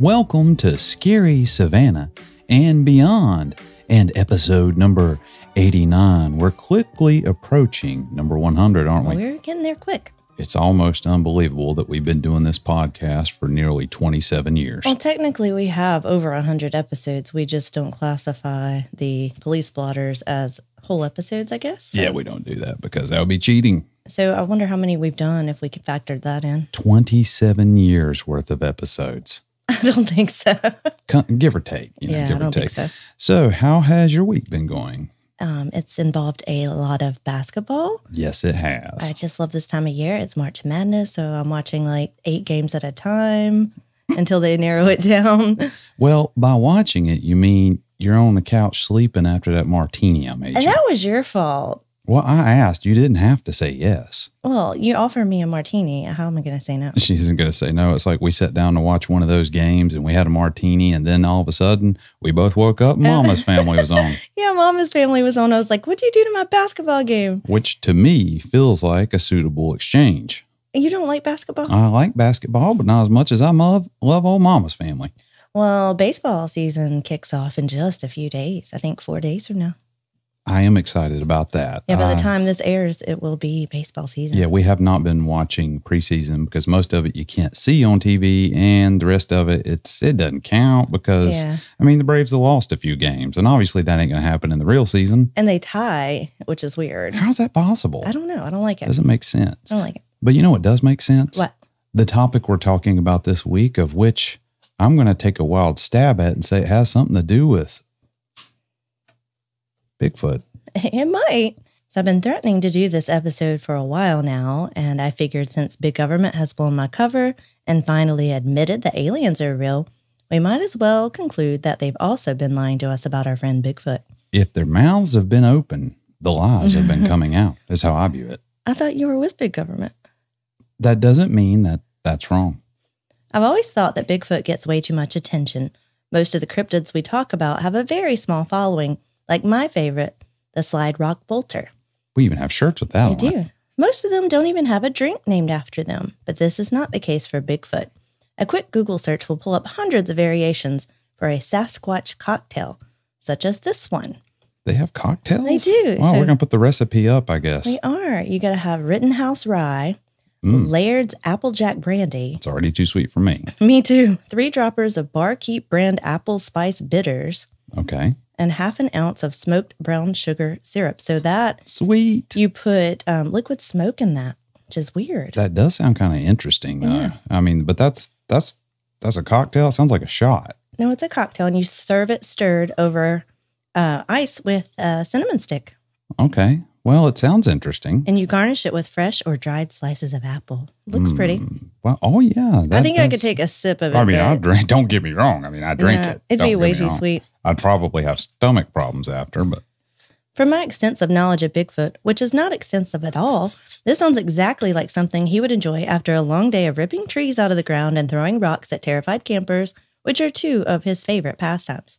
Welcome to Scary Savannah and Beyond, and episode number 89. We're quickly approaching number 100, aren't we? We're getting there quick. It's almost unbelievable that we've been doing this podcast for nearly 27 years. Well, technically we have over 100 episodes. We just don't classify the police blotters as whole episodes, I guess. So. Yeah, we don't do that because that would be cheating. So I wonder how many we've done if we could factor that in. 27 years worth of episodes. I don't think so. Give or take. You know, yeah, give or take. Think so. So how has your week been going? It's involved a lot of basketball. Yes, it has. I just love this time of year. It's March Madness, so I'm watching like 8 games at a time until they narrow it down. Well, by watching it, you mean you're on the couch sleeping after that martini I made. And you. That was your fault. Well, I asked. You didn't have to say yes. Well, you offered me a martini. How am I going to say no? She isn't going to say no. It's like we sat down to watch one of those games and we had a martini and then all of a sudden we both woke up and Mama's Family was on. Yeah, Mama's Family was on. I was like, what'd you do to my basketball game? Which to me feels like a suitable exchange. You don't like basketball? I like basketball, but not as much as I love old Mama's Family. Well, baseball season kicks off in just a few days. I think 4 days from now. I am excited about that. Yeah, by the time this airs, it will be baseball season. Yeah, we have not been watching preseason because most of it you can't see on TV, and the rest of it, it doesn't count because, yeah. I mean, the Braves have lost a few games, and obviously that ain't going to happen in the real season. And they tie, which is weird. How's that possible? I don't know. I don't like it. Doesn't make sense. I don't like it. But you know what does make sense? What? The topic we're talking about this week, of which I'm going to take a wild stab at and say it has something to do with Bigfoot. It might. So I've been threatening to do this episode for a while now, and I figured since big government has blown my cover and finally admitted that aliens are real, we might as well conclude that they've also been lying to us about our friend Bigfoot. If their mouths have been open, the lies have been coming out, is how I view it. I thought you were with big government. That doesn't mean that that's wrong. I've always thought that Bigfoot gets way too much attention. Most of the cryptids we talk about have a very small following, like my favorite, the Slide Rock Bolter. We even have shirts with that on. We do. Most of them don't even have a drink named after them, but this is not the case for Bigfoot. A quick Google search will pull up hundreds of variations for a Sasquatch cocktail, such as this one. They have cocktails? They do. Well, so we're going to put the recipe up, I guess. We are. You got to have Rittenhouse Rye, Laird's Applejack Brandy. It's already too sweet for me. Me too. 3 droppers of Barkeep brand apple spice bitters. Okay. And half an ounce of smoked brown sugar syrup. So that... Sweet. You put liquid smoke in that, which is weird. That does sound kind of interesting, though. Yeah. I mean, but that's a cocktail. It sounds like a shot. No, it's a cocktail, and you serve it stirred over ice with a cinnamon stick. Okay. Well, it sounds interesting. And you garnish it with fresh or dried slices of apple. Looks pretty. Well, oh, yeah. I think I could take a sip of it. I mean, I drink. Don't get me wrong. I mean, I drink it. It'd be way too sweet. I'd probably have stomach problems after, but. From my extensive knowledge of Bigfoot, which is not extensive at all, this sounds exactly like something he would enjoy after a long day of ripping trees out of the ground and throwing rocks at terrified campers, which are 2 of his favorite pastimes.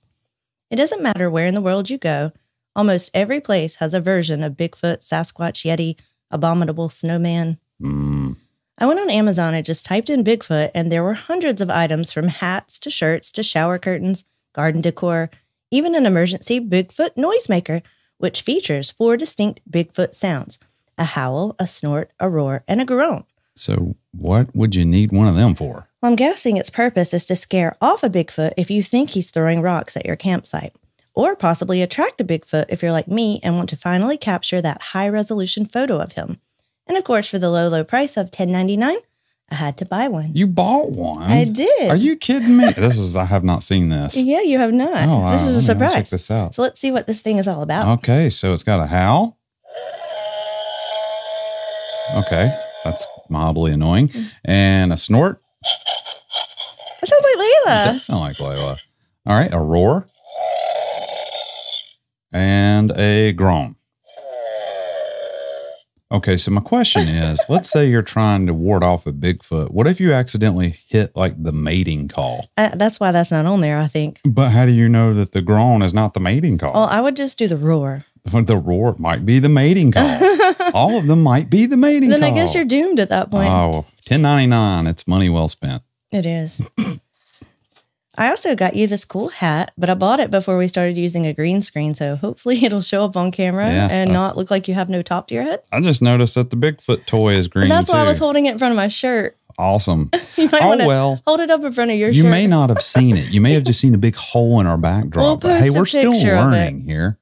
It doesn't matter where in the world you go. Almost every place has a version of Bigfoot, Sasquatch, Yeti, Abominable Snowman. I went on Amazon and just typed in Bigfoot, and there were hundreds of items from hats to shirts to shower curtains, garden decor, even an emergency Bigfoot noisemaker, which features 4 distinct Bigfoot sounds, a howl, a snort, a roar, and a groan. So what would you need one of them for? Well, I'm guessing its purpose is to scare off a Bigfoot if you think he's throwing rocks at your campsite. Or possibly attract a Bigfoot if you're like me and want to finally capture that high-resolution photo of him. And, of course, for the low, low price of $10.99, I had to buy one. You bought one? I did. Are you kidding me? I have not seen this. Yeah, you have not. Oh, this is a surprise. Check this out. So let's see what this thing is all about. Okay, so it's got a howl. Okay, that's mildly annoying. And a snort. That sounds like Layla. It does sound like Layla. All right, a roar. And a groan. Okay, so my question is, let's say you're trying to ward off a Bigfoot. What if you accidentally hit, like, the mating call? That's why that's not on there, I think. But how do you know that the groan is not the mating call? Well, I would just do the roar. The roar might be the mating call. All of them might be the mating call. Then I guess you're doomed at that point. Oh, $10.99. It's money well spent. It is. I also got you this cool hat, but I bought it before we started using a green screen, so hopefully it'll show up on camera and not look like you have no top to your head. I just noticed that the Bigfoot toy is green, That's why I was holding it in front of my shirt. Awesome. You might hold it up in front of your shirt. You may not have seen it. You may have just seen a big hole in our backdrop. We'll post but hey, we're still learning here.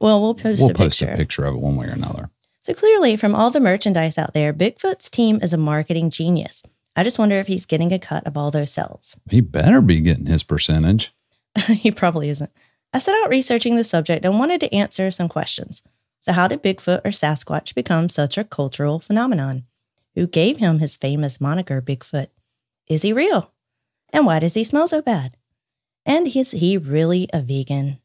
Well, we'll post a picture of it one way or another. So clearly, from all the merchandise out there, Bigfoot's team is a marketing genius. I just wonder if he's getting a cut of all those sales. He better be getting his percentage. He probably isn't. I set out researching the subject and wanted to answer some questions. So how did Bigfoot or Sasquatch become such a cultural phenomenon? Who gave him his famous moniker, Bigfoot? Is he real? And why does he smell so bad? And is he really a vegan?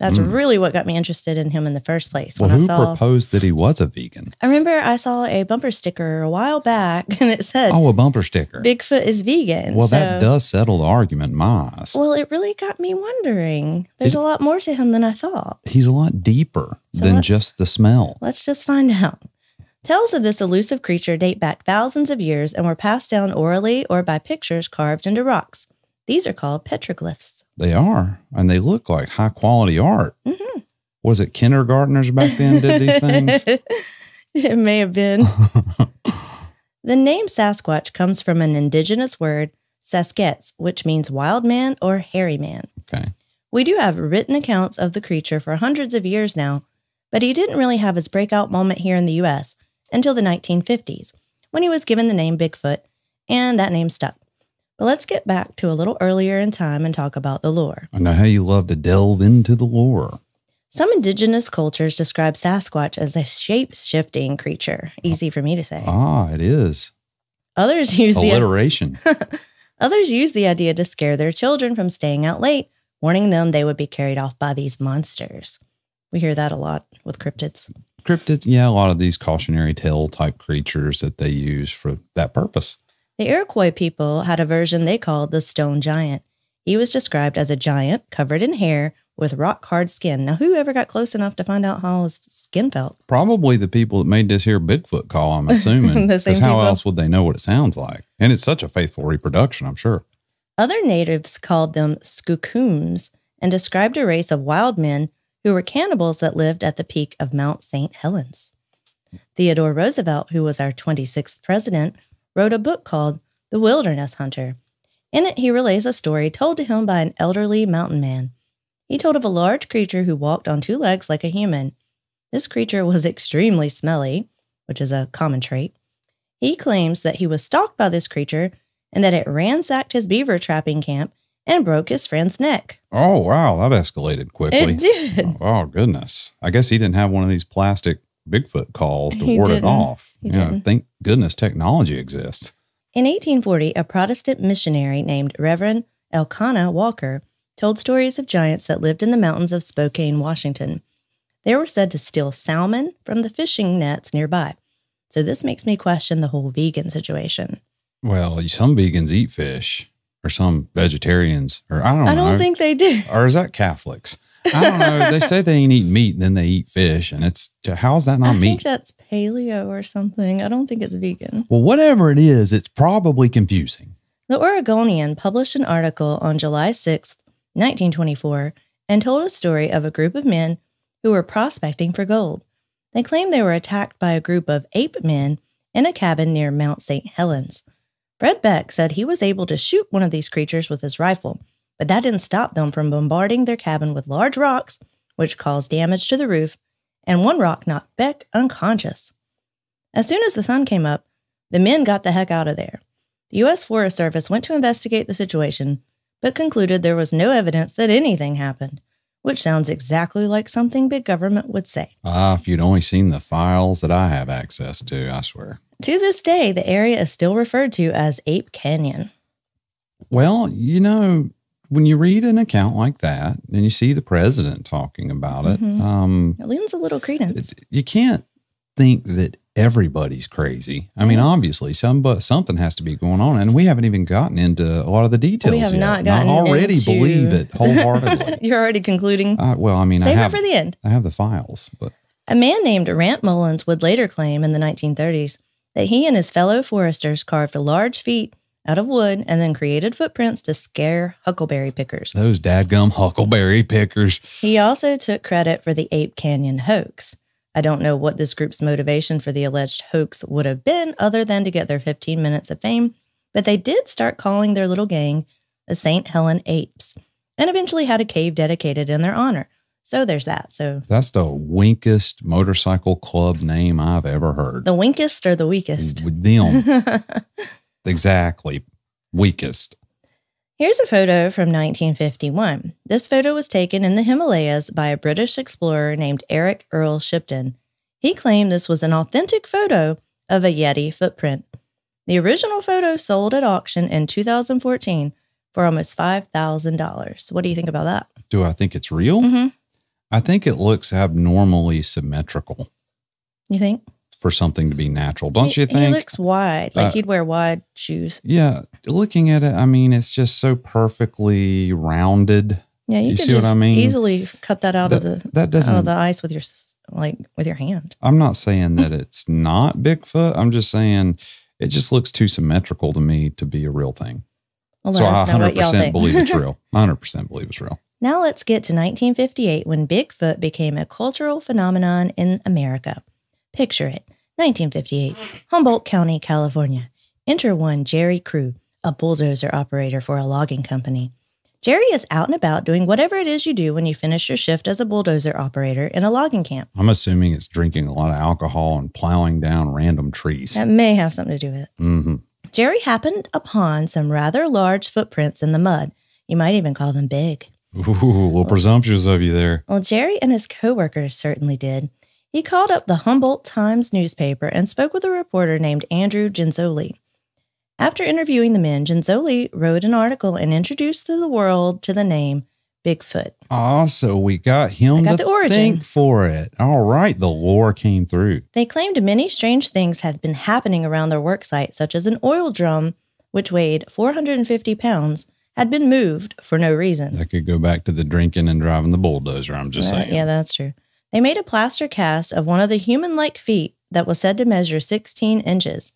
That's really what got me interested in him in the first place. Well, who proposed that he was a vegan? I remember I saw a bumper sticker a while back, and it said, oh, a bumper sticker, Bigfoot is vegan. Well, that does settle the argument in my eyes. Well, it really got me wondering. There's a lot more to him than I thought. He's a lot deeper than just the smell. Let's just find out. Tales of this elusive creature date back thousands of years and were passed down orally or by pictures carved into rocks. These are called petroglyphs. They are, and they look like high-quality art. Mm-hmm. Was it kindergartners back then did these things? It may have been. The name Sasquatch comes from an indigenous word, Sasquatch, which means wild man or hairy man. Okay. We do have written accounts of the creature for hundreds of years now, but he didn't really have his breakout moment here in the U.S. until the 1950s, when he was given the name Bigfoot, and that name stuck. But let's get back to a little earlier in time and talk about the lore. I know how you love to delve into the lore. Some indigenous cultures describe Sasquatch as a shape-shifting creature. Easy for me to say. Ah, it is. Others use alliteration. Others use the idea to scare their children from staying out late, warning them they would be carried off by these monsters. We hear that a lot with cryptids. Cryptids, yeah, a lot of these cautionary tale type creatures that they use for that purpose. The Iroquois people had a version they called the Stone Giant. He was described as a giant covered in hair with rock-hard skin. Now, who ever got close enough to find out how his skin felt? Probably the people that made this here Bigfoot call, I'm assuming. Because how else would they know what it sounds like? And it's such a faithful reproduction, I'm sure. Other natives called them Skookums and described a race of wild men who were cannibals that lived at the peak of Mount St. Helens. Theodore Roosevelt, who was our 26th president, wrote a book called The Wilderness Hunter. In it, he relays a story told to him by an elderly mountain man. He told of a large creature who walked on two legs like a human. This creature was extremely smelly, which is a common trait. He claims that he was stalked by this creature and that it ransacked his beaver trapping camp and broke his friend's neck. Oh, wow. That escalated quickly. It did. Oh, goodness. I guess he didn't have one of these plastic Bigfoot calls to ward it off. Yeah, thank goodness technology exists. In 1840, a Protestant missionary named Reverend Elkanah Walker told stories of giants that lived in the mountains of Spokane, Washington. They were said to steal salmon from the fishing nets nearby. So this makes me question the whole vegan situation. Well, some vegans eat fish, or some vegetarians, or I don't know. I don't think they do. Or is that Catholics? I don't know. They say they ain't eat meat and then they eat fish. And it's, how's that not meat? I think that's paleo or something. I don't think it's vegan. Well, whatever it is, it's probably confusing. The Oregonian published an article on July 6th, 1924, and told a story of a group of men who were prospecting for gold. They claimed they were attacked by a group of ape men in a cabin near Mount St. Helens. Fred Beck said he was able to shoot one of these creatures with his rifle, but that didn't stop them from bombarding their cabin with large rocks, which caused damage to the roof, and one rock knocked Beck unconscious. As soon as the sun came up, the men got the heck out of there. The U.S. Forest Service went to investigate the situation, but concluded there was no evidence that anything happened, which sounds exactly like something big government would say. Ah, if you'd only seen the files that I have access to, I swear. To this day, the area is still referred to as Ape Canyon. Well, you know, when you read an account like that and you see the president talking about it, it lends a little credence. You can't think that everybody's crazy. I mean, obviously, something has to be going on, and we haven't even gotten into a lot of the details. We have not gotten into. I already believe it wholeheartedly. You're already concluding. Well, I mean, save it for the end. I have the files, but a man named Rant Mullins would later claim in the 1930s that he and his fellow foresters carved a large feat out of wood and then created footprints to scare huckleberry pickers. Those dadgum huckleberry pickers. He also took credit for the Ape Canyon hoax. I don't know what this group's motivation for the alleged hoax would have been other than to get their 15 minutes of fame, but they did start calling their little gang the St. Helen Apes and eventually had a cave dedicated in their honor. So there's that. So that's the winkest motorcycle club name I've ever heard. The winkest or the weakest? With them. Exactly. Weakest. Here's a photo from 1951. This photo was taken in the Himalayas by a British explorer named Eric Earl Shipton. He claimed this was an authentic photo of a Yeti footprint. The original photo sold at auction in 2014 for almost $5,000. What do you think about that? Do I think it's real? Mm-hmm. I think it looks abnormally symmetrical. You think? For something to be natural, don't you think? He looks wide, like he'd wear wide shoes. Yeah, looking at it, I mean, it's just so perfectly rounded. Yeah, you see what I mean? Easily cut that out of the ice with your hand. I'm not saying that it's not Bigfoot. I'm just saying it just looks too symmetrical to me to be a real thing. Well, so I 100% believe it's real. 100% believe it's real. Now let's get to 1958 when Bigfoot became a cultural phenomenon in America. Picture it. 1958, Humboldt County, California. Enter one Jerry Crew, a bulldozer operator for a logging company. Jerry is out and about doing whatever it is you do when you finish your shift as a bulldozer operator in a logging camp. I'm assuming it's drinking a lot of alcohol and plowing down random trees. That may have something to do with it. Mm-hmm. Jerry happened upon some rather large footprints in the mud. You might even call them big. Ooh, a little presumptuous of you there. Well, Jerry and his coworkers certainly did. He called up the Humboldt Times newspaper and spoke with a reporter named Andrew Genzoli. After interviewing the men, Genzoli wrote an article and introduced to the world to the name Bigfoot. Oh, so we got him to think for it. All right, the lore came through. They claimed many strange things had been happening around their work site, such as an oil drum, which weighed 450 pounds, had been moved for no reason. That could go back to the drinking and driving the bulldozer, I'm just saying. Yeah, that's true. They made a plaster cast of one of the human-like feet that was said to measure 16 inches.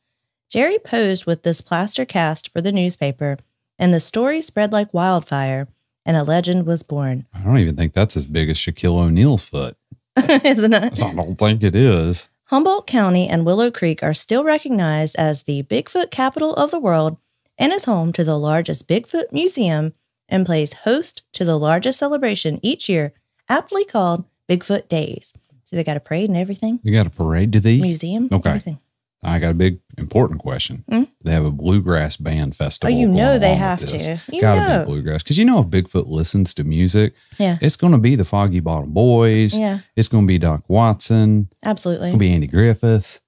Jerry posed with this plaster cast for the newspaper, and the story spread like wildfire, and a legend was born. I don't even think that's as big as Shaquille O'Neal's foot. Isn't it? I don't think it is. Humboldt County and Willow Creek are still recognized as the Bigfoot capital of the world and is home to the largest Bigfoot museum and plays host to the largest celebration each year, aptly called Bigfoot Days. So they got a parade and everything? They got a parade to the museum? Okay. Everything. I got a big, important question. Mm? They have a bluegrass band festival. Oh, you know they have to. You gotta be bluegrass. Because you know if Bigfoot listens to music, yeah, it's going to be the Foggy Bottom Boys. Yeah. It's going to be Doc Watson. Absolutely. It's going to be Andy Griffith.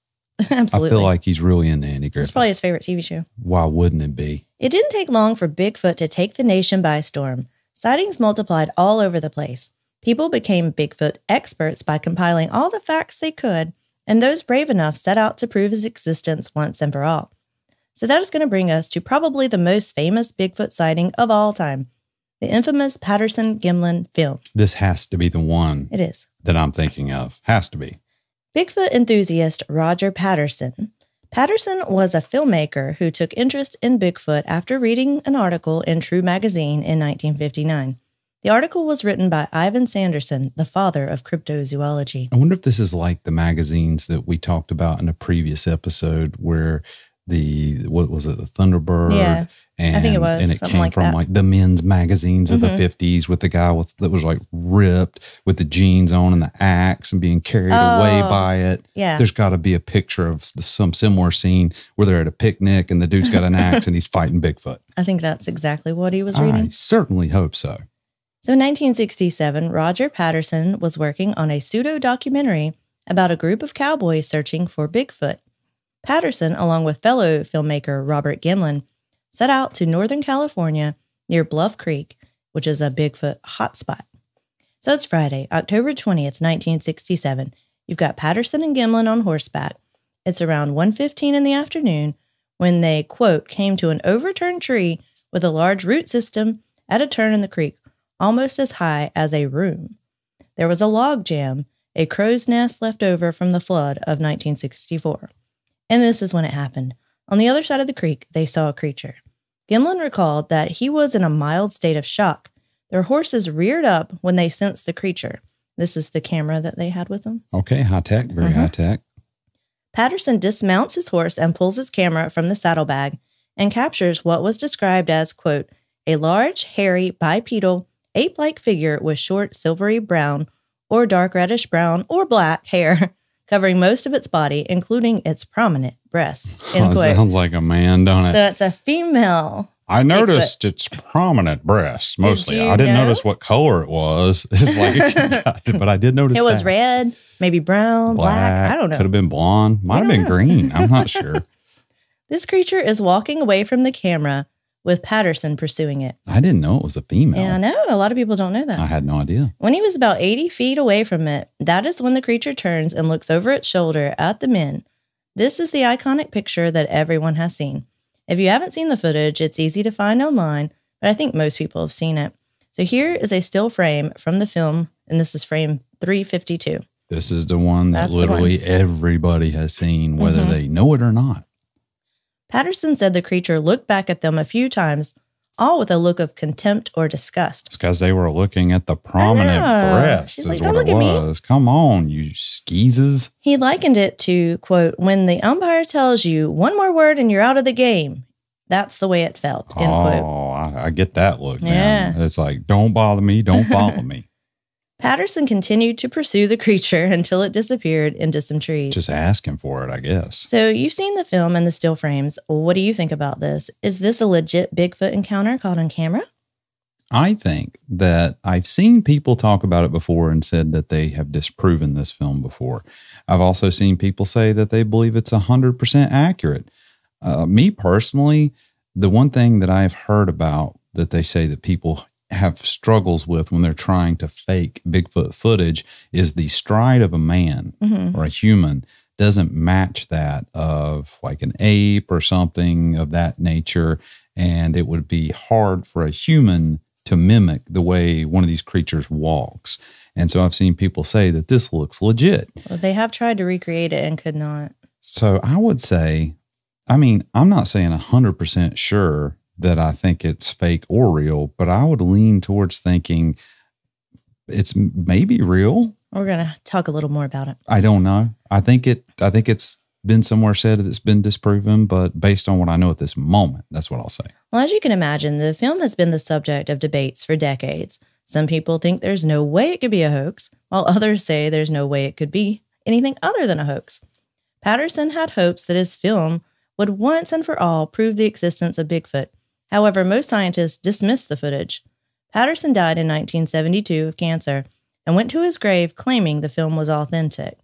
Absolutely. I feel like he's really into Andy Griffith. It's probably his favorite TV show. Why wouldn't it be? It didn't take long for Bigfoot to take the nation by storm. Sightings multiplied all over the place. People became Bigfoot experts by compiling all the facts they could, and those brave enough set out to prove his existence once and for all. So that is going to bring us to probably the most famous Bigfoot sighting of all time, the infamous Patterson-Gimlin film. This has to be the one. It is. That I'm thinking of. Has to be. Bigfoot enthusiast Roger Patterson. Patterson was a filmmaker who took interest in Bigfoot after reading an article in True Magazine in 1959. The article was written by Ivan Sanderson, the father of cryptozoology. I wonder if this is like the magazines that we talked about in a previous episode where the, what was it, the Thunderbird? Yeah, and, I think it was. And it came like from that, like the men's magazines of the 50s with the guy with that was like ripped with the jeans on and the axe and being carried away by it. Yeah. There's got to be a picture of some similar scene where they're at a picnic and the dude's got an axe and he's fighting Bigfoot. I think that's exactly what he was reading. I certainly hope so. So in 1967, Roger Patterson was working on a pseudo-documentary about a group of cowboys searching for Bigfoot. Patterson, along with fellow filmmaker Robert Gimlin, set out to Northern California near Bluff Creek, which is a Bigfoot hotspot. So it's Friday, October 20th, 1967. You've got Patterson and Gimlin on horseback. It's around 1:15 in the afternoon when they, quote, came to an overturned tree with a large root system at a turn in the creek, almost as high as a room. There was a log jam, a crow's nest left over from the flood of 1964. And this is when it happened. On the other side of the creek, they saw a creature. Gimlin recalled that he was in a mild state of shock. Their horses reared up when they sensed the creature. This is the camera that they had with them. Okay, high tech, very high tech. Patterson dismounts his horse and pulls his camera from the saddlebag and captures what was described as, quote, a large, hairy, bipedal, ape-like figure with short, silvery brown or dark reddish brown or black hair covering most of its body, including its prominent breasts. Oh, sounds like a man, don't it? So it's a female. I noticed Bigfoot. Its prominent breasts, mostly. I didn't notice what color it was. It's like, but I did notice it was that. Red, maybe brown, black. I don't know. Could have been blonde. Might have been green. I'm not sure. This creature is walking away from the camera with Patterson pursuing it. I didn't know it was a female. Yeah, I know. A lot of people don't know that. I had no idea. When he was about 80 feet away from it, that is when the creature turns and looks over its shoulder at the men. This is the iconic picture that everyone has seen. If you haven't seen the footage, it's easy to find online, but I think most people have seen it. So here is a still frame from the film, and this is frame 352. This is the one that everybody has seen, whether they know it or not. Patterson said the creature looked back at them a few times, all with a look of contempt or disgust. It's because they were looking at the prominent breasts. She's like, don't look at me. Come on, you skeezes. He likened it to, quote, when the umpire tells you one more word and you're out of the game. That's the way it felt, end quote. Oh, I get that look now. It's like, don't bother me, don't follow me. Patterson continued to pursue the creature until it disappeared into some trees. Just asking for it, I guess. So you've seen the film and the still frames. What do you think about this? Is this a legit Bigfoot encounter caught on camera? I think that I've seen people talk about it before and said that they have disproven this film before. I've also seen people say that they believe it's 100% accurate. Me personally, the one thing that I've heard about that they say that people have struggles with when they're trying to fake Bigfoot footage is the stride of a man or a human doesn't match that of like an ape or something of that nature. And it would be hard for a human to mimic the way one of these creatures walks. And so I've seen people say that this looks legit. Well, they have tried to recreate it and could not. So I would say, I mean, I'm not saying 100% sure that I think it's fake or real, but I would lean towards thinking it's maybe real. We're going to talk a little more about it. I don't know. I think it's been somewhere said that it's been disproven, but based on what I know at this moment, that's what I'll say. Well, as you can imagine, the film has been the subject of debates for decades. Some people think there's no way it could be a hoax, while others say there's no way it could be anything other than a hoax. Patterson had hopes that his film would once and for all prove the existence of Bigfoot. However, most scientists dismissed the footage. Patterson died in 1972 of cancer and went to his grave claiming the film was authentic.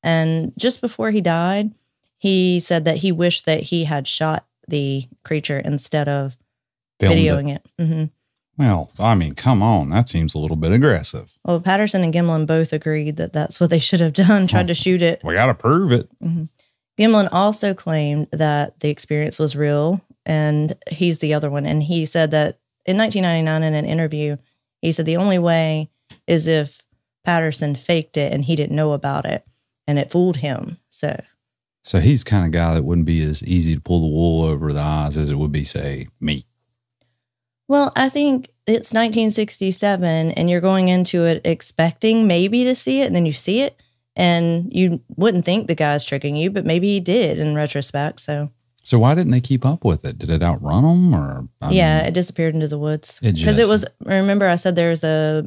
And just before he died, he said that he wished that he had shot the creature instead of videoing it. Well, I mean, come on. That seems a little bit aggressive. Well, Patterson and Gimlin both agreed that that's what they should have done, tried to shoot it. We got to prove it. Gimlin also claimed that the experience was real. And he's the other one. And he said that in 1999 in an interview, he said the only way is if Patterson faked it and he didn't know about it and it fooled him. So he's the kind of guy that wouldn't be as easy to pull the wool over the eyes as it would be, say, me. Well, I think it's 1967 and you're going into it expecting maybe to see it and then you see it and you wouldn't think the guy's tricking you, but maybe he did in retrospect, so... So why didn't they keep up with it? Did it outrun them? Or I mean, it disappeared into the woods because it was. Remember, I said there's a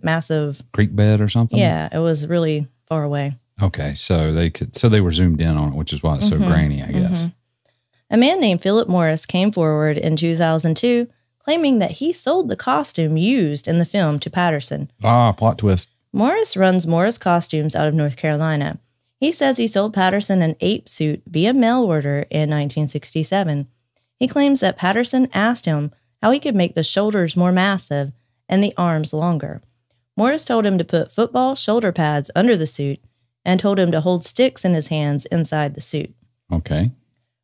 massive creek bed or something. Yeah, it was really far away. Okay, so they were zoomed in on it, which is why it's so grainy, I guess. A man named Philip Morris came forward in 2002, claiming that he sold the costume used in the film to Patterson. Ah, plot twist. Morris runs Morris Costumes out of North Carolina. He says he sold Patterson an ape suit via mail order in 1967. He claims that Patterson asked him how he could make the shoulders more massive and the arms longer. Morris told him to put football shoulder pads under the suit and told him to hold sticks in his hands inside the suit. Okay.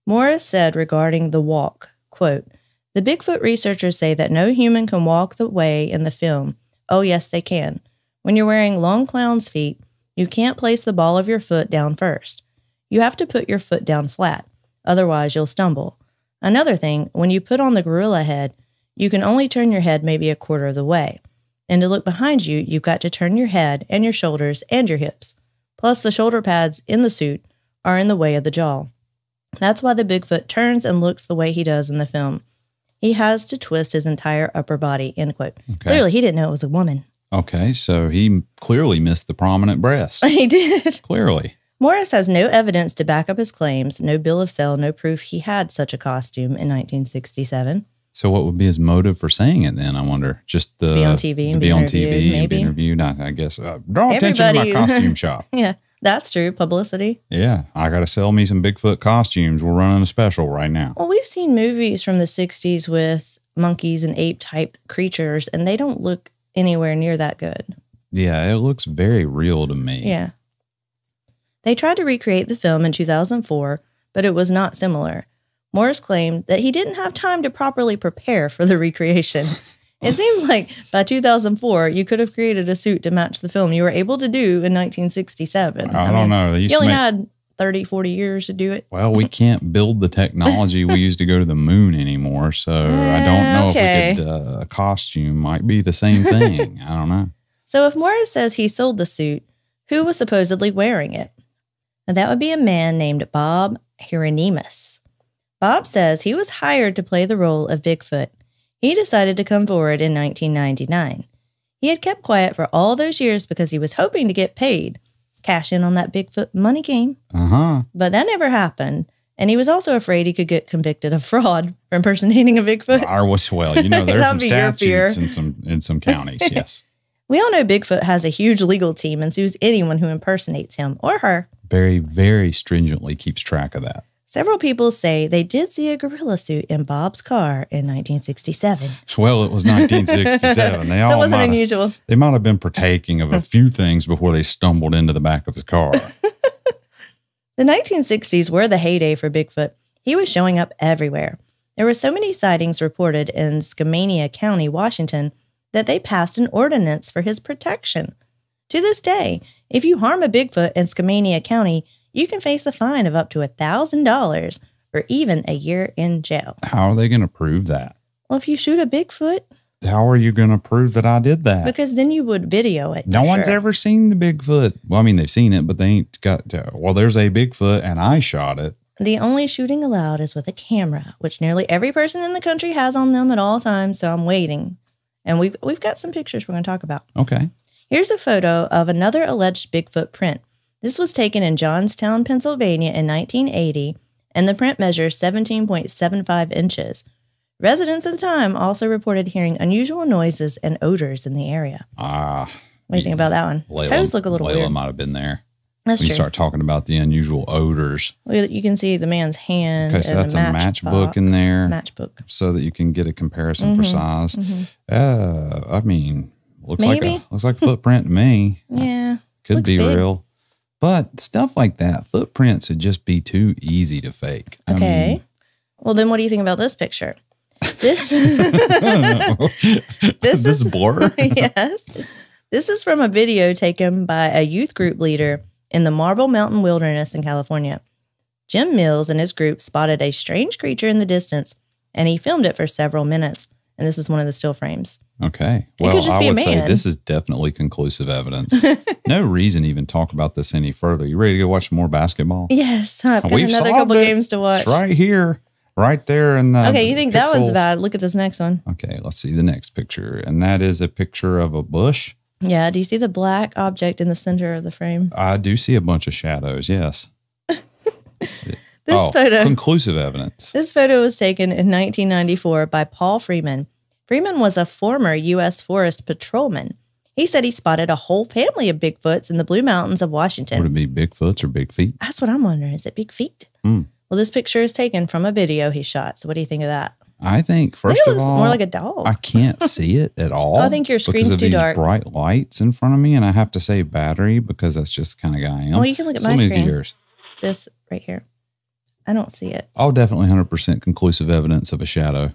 Morris said regarding the walk, quote, the Bigfoot researchers say that no human can walk the way in the film. Oh, yes, they can. When you're wearing long clown's feet, you can't place the ball of your foot down first. You have to put your foot down flat. Otherwise, you'll stumble. Another thing, when you put on the gorilla head, you can only turn your head maybe a quarter of the way. And to look behind you, you've got to turn your head and your shoulders and your hips. Plus, the shoulder pads in the suit are in the way of the jaw. That's why the Bigfoot turns and looks the way he does in the film. He has to twist his entire upper body, end quote. Okay. Clearly, he didn't know it was a woman. Okay, so he clearly missed the prominent breast. He did. Clearly. Morris has no evidence to back up his claims, no bill of sale, no proof he had such a costume in 1967. So what would be his motive for saying it then, I wonder? Just the be on TV and be interviewed, I guess. Draw attention to my costume shop. Yeah, that's true. Publicity. Yeah, I got to sell me some Bigfoot costumes. We're running a special right now. Well, we've seen movies from the 60s with monkeys and ape-type creatures, and they don't look anywhere near that good. Yeah, it looks very real to me. Yeah. They tried to recreate the film in 2004, but it was not similar. Morris claimed that he didn't have time to properly prepare for the recreation. It seems like by 2004, you could have created a suit to match the film you were able to do in 1967. I mean, I don't know. You only had 30, 40 years to do it. Well, we can't build the technology we used to go to the moon anymore, so I don't know if we could, a costume might be the same thing. I don't know. So if Morris says he sold the suit, who was supposedly wearing it? And that would be a man named Bob Hieronymus. Bob says he was hired to play the role of Bigfoot. He decided to come forward in 1999. He had kept quiet for all those years because he was hoping to get paid, cash in on that Bigfoot money game. But that never happened, and he was also afraid he could get convicted of fraud for impersonating a Bigfoot. Well, you know, there's some statutes in some counties, yes. We all know Bigfoot has a huge legal team and sues anyone who impersonates him or her. Very, very stringently keeps track of that. Several people say they did see a gorilla suit in Bob's car in 1967. Well, it was 1967. They so it wasn't unusual. They might have been partaking of a few things before they stumbled into the back of his car. The 1960s were the heyday for Bigfoot. He was showing up everywhere. There were so many sightings reported in Skamania County, Washington, that they passed an ordinance for his protection. To this day, if you harm a Bigfoot in Skamania County, you can face a fine of up to $1,000 or even a year in jail. How are they going to prove that? Well, if you shoot a Bigfoot. How are you going to prove that I did that? Because then you would video it. No one's ever seen the Bigfoot. Well, I mean, they've seen it, but they ain't got to. Well, there's a Bigfoot and I shot it. The only shooting allowed is with a camera, which nearly every person in the country has on them at all times, so I'm waiting. And we've got some pictures we're going to talk about. Okay. Here's a photo of another alleged Bigfoot print. This was taken in Johnstown, Pennsylvania in 1980, and the print measures 17.75 inches. Residents at the time also reported hearing unusual noises and odors in the area. What do you think about that one? Layla, toes look a little weird. Layla might have been there. That's true. You start talking about the unusual odors. Well, you can see the man's hand. Okay, so that's a matchbook in there. Matchbook. So that you can get a comparison for size. I mean, looks like a footprint to me. Yeah. Could be real. But stuff like that, footprints would just be too easy to fake. Okay. I mean, well, then what do you think about this picture? This is blur? Yes. This is from a video taken by a youth group leader in the Marble Mountain Wilderness in California. Jim Mills and his group spotted a strange creature in the distance, and he filmed it for several minutes. And this is one of the still frames. Okay. Well, I would say this is definitely conclusive evidence. No reason to even talk about this any further. You ready to go watch more basketball? Yes. I've got another couple games to watch. It's right here, right there in the Okay, you think that one's bad. Look at this next one. Okay, let's see the next picture. And that is a picture of a bush. Yeah. Do you see the black object in the center of the frame? I do see a bunch of shadows, yes. This photo. Conclusive evidence. This photo was taken in 1994 by Paul Freeman. Freeman was a former U.S. Forest patrolman. He said he spotted a whole family of Bigfoots in the Blue Mountains of Washington. Would it be Bigfoots or Big Feet? That's what I'm wondering. Is it Big Feet? Mm. Well, this picture is taken from a video he shot. So what do you think of that? I think, first of all, it looks more like a dog. I can't see it at all. I think your screen's too dark. Bright lights in front of me, and I have to save battery because that's just the kind of guy I am. Well, you can look at my screen. This right here. I don't see it. Oh, definitely 100% conclusive evidence of a shadow.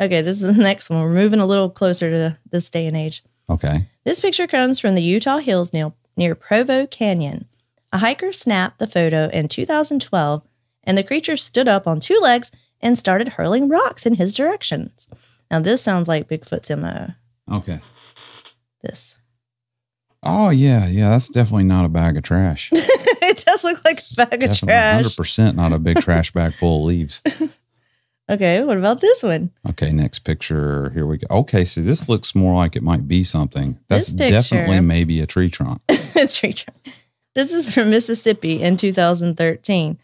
Okay, this is the next one. We're moving a little closer to this day and age. Okay. This picture comes from the Utah Hills near Provo Canyon. A hiker snapped the photo in 2012, and the creature stood up on two legs and started hurling rocks in his directions. Now, this sounds like Bigfoot's MO. Okay. This. Oh, yeah. Yeah, that's definitely not a bag of trash. It does look like a bag of trash. 100% not a big trash bag full of leaves. Okay, what about this one? Okay, next picture. Here we go. Okay, so this looks more like it might be something. That's definitely maybe a tree trunk. It's tree trunk. This is from Mississippi in 2013.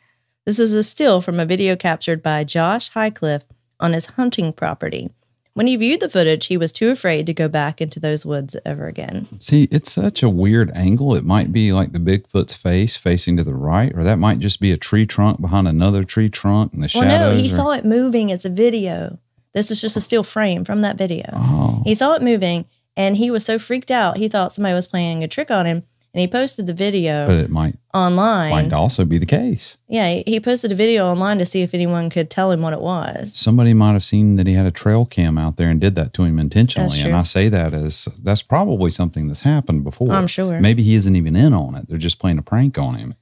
This is a still from a video captured by Josh Highcliffe on his hunting property. When he viewed the footage, he was too afraid to go back into those woods ever again. See, it's such a weird angle. It might be like the Bigfoot's face facing to the right, or that might just be a tree trunk behind another tree trunk and the shadows. Well, no, he saw it moving. It's a video. This is just a still frame from that video. Oh. He saw it moving, and he was so freaked out, he thought somebody was playing a trick on him, and he posted the video online. Might also be the case. Yeah, he posted a video online to see if anyone could tell him what it was. Somebody might have seen that he had a trail cam out there and did that to him intentionally. And I say that as that's probably something that's happened before. I'm sure. Maybe he isn't even in on it. They're just playing a prank on him.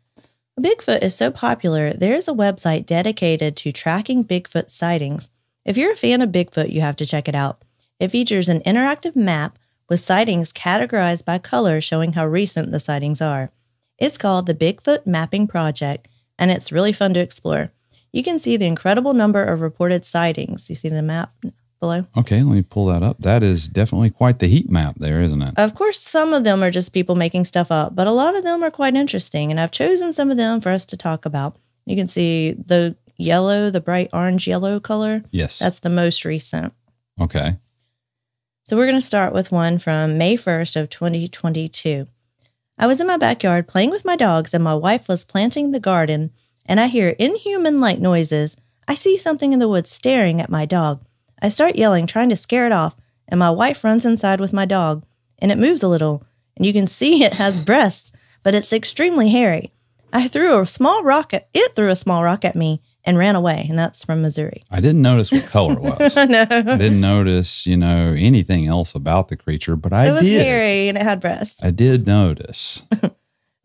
Bigfoot is so popular, there is a website dedicated to tracking Bigfoot sightings. If you're a fan of Bigfoot, you have to check it out. It features an interactive map with sightings categorized by color showing how recent the sightings are. It's called the Bigfoot Mapping Project, and it's really fun to explore. You can see the incredible number of reported sightings. You see the map below? Okay, let me pull that up. That is definitely quite the heat map there, isn't it? Of course, some of them are just people making stuff up, but a lot of them are quite interesting, and I've chosen some of them for us to talk about. You can see the yellow, the bright orange-yellow color. Yes. That's the most recent. Okay. So we're going to start with one from May 1st of 2022. I was in my backyard playing with my dogs and my wife was planting the garden and I hear inhuman-like noises. I see something in the woods staring at my dog. I start yelling, trying to scare it off, and my wife runs inside with my dog and it moves a little and you can see it has breasts, but it's extremely hairy. I threw a small rock at it, threw a small rock at me and ran away. And that's from Missouri. I didn't notice what color it was. No. I didn't notice, you know, anything else about the creature, but I did. It was hairy and it had breasts. I did notice.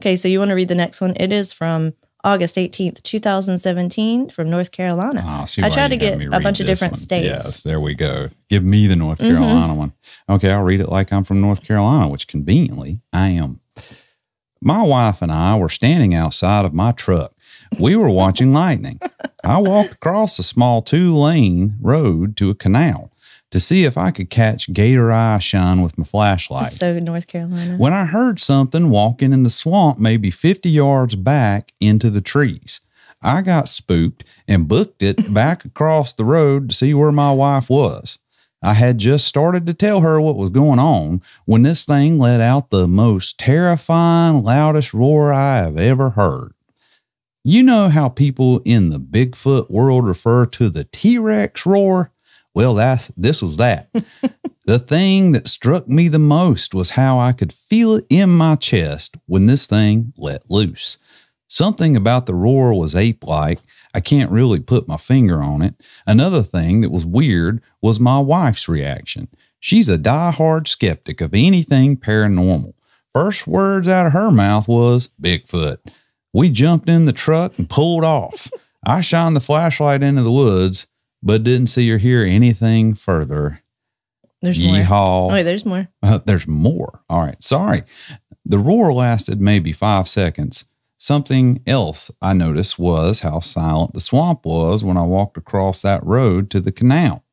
Okay, so you want to read the next one? It is from August 18th, 2017 from North Carolina. I tried to get a bunch of different states. Yes, there we go. Give me the North Carolina one. Okay, I'll read it like I'm from North Carolina, which conveniently I am. My wife and I were standing outside of my truck. We were watching lightning. I walked across a small two-lane road to a canal to see if I could catch gator eye shine with my flashlight. That's so North Carolina. When I heard something walking in the swamp maybe 50 yards back into the trees, I got spooked and booked it back across the road to see where my wife was. I had just started to tell her what was going on when this thing let out the most terrifying, loudest roar I have ever heard. You know how people in the Bigfoot world refer to the T-Rex roar? Well, this was that. The thing that struck me the most was how I could feel it in my chest when this thing let loose. Something about the roar was ape-like. I can't really put my finger on it. Another thing that was weird was my wife's reaction. She's a die-hard skeptic of anything paranormal. First words out of her mouth was, Bigfoot. We jumped in the truck and pulled off. I shined the flashlight into the woods, but didn't see or hear anything further. There's more. Oh, wait, there's more. There's more. All right. Sorry. The roar lasted maybe 5 seconds. Something else I noticed was how silent the swamp was when I walked across that road to the canal.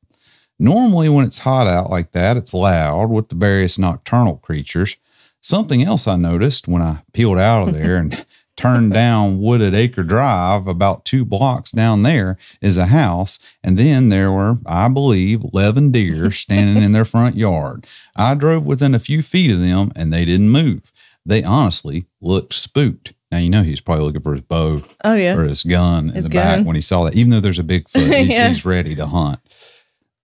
Normally when it's hot out like that, it's loud with the various nocturnal creatures. Something else I noticed when I peeled out of there and turned down Wooded Acre Drive, about 2 blocks down there is a house, and then there were, I believe, 11 deer standing in their front yard. I drove within a few feet of them, and they didn't move. They honestly looked spooked. Now, you know he's probably looking for his bow or his gun in the back when he saw that. Even though there's a Bigfoot, he's ready to hunt.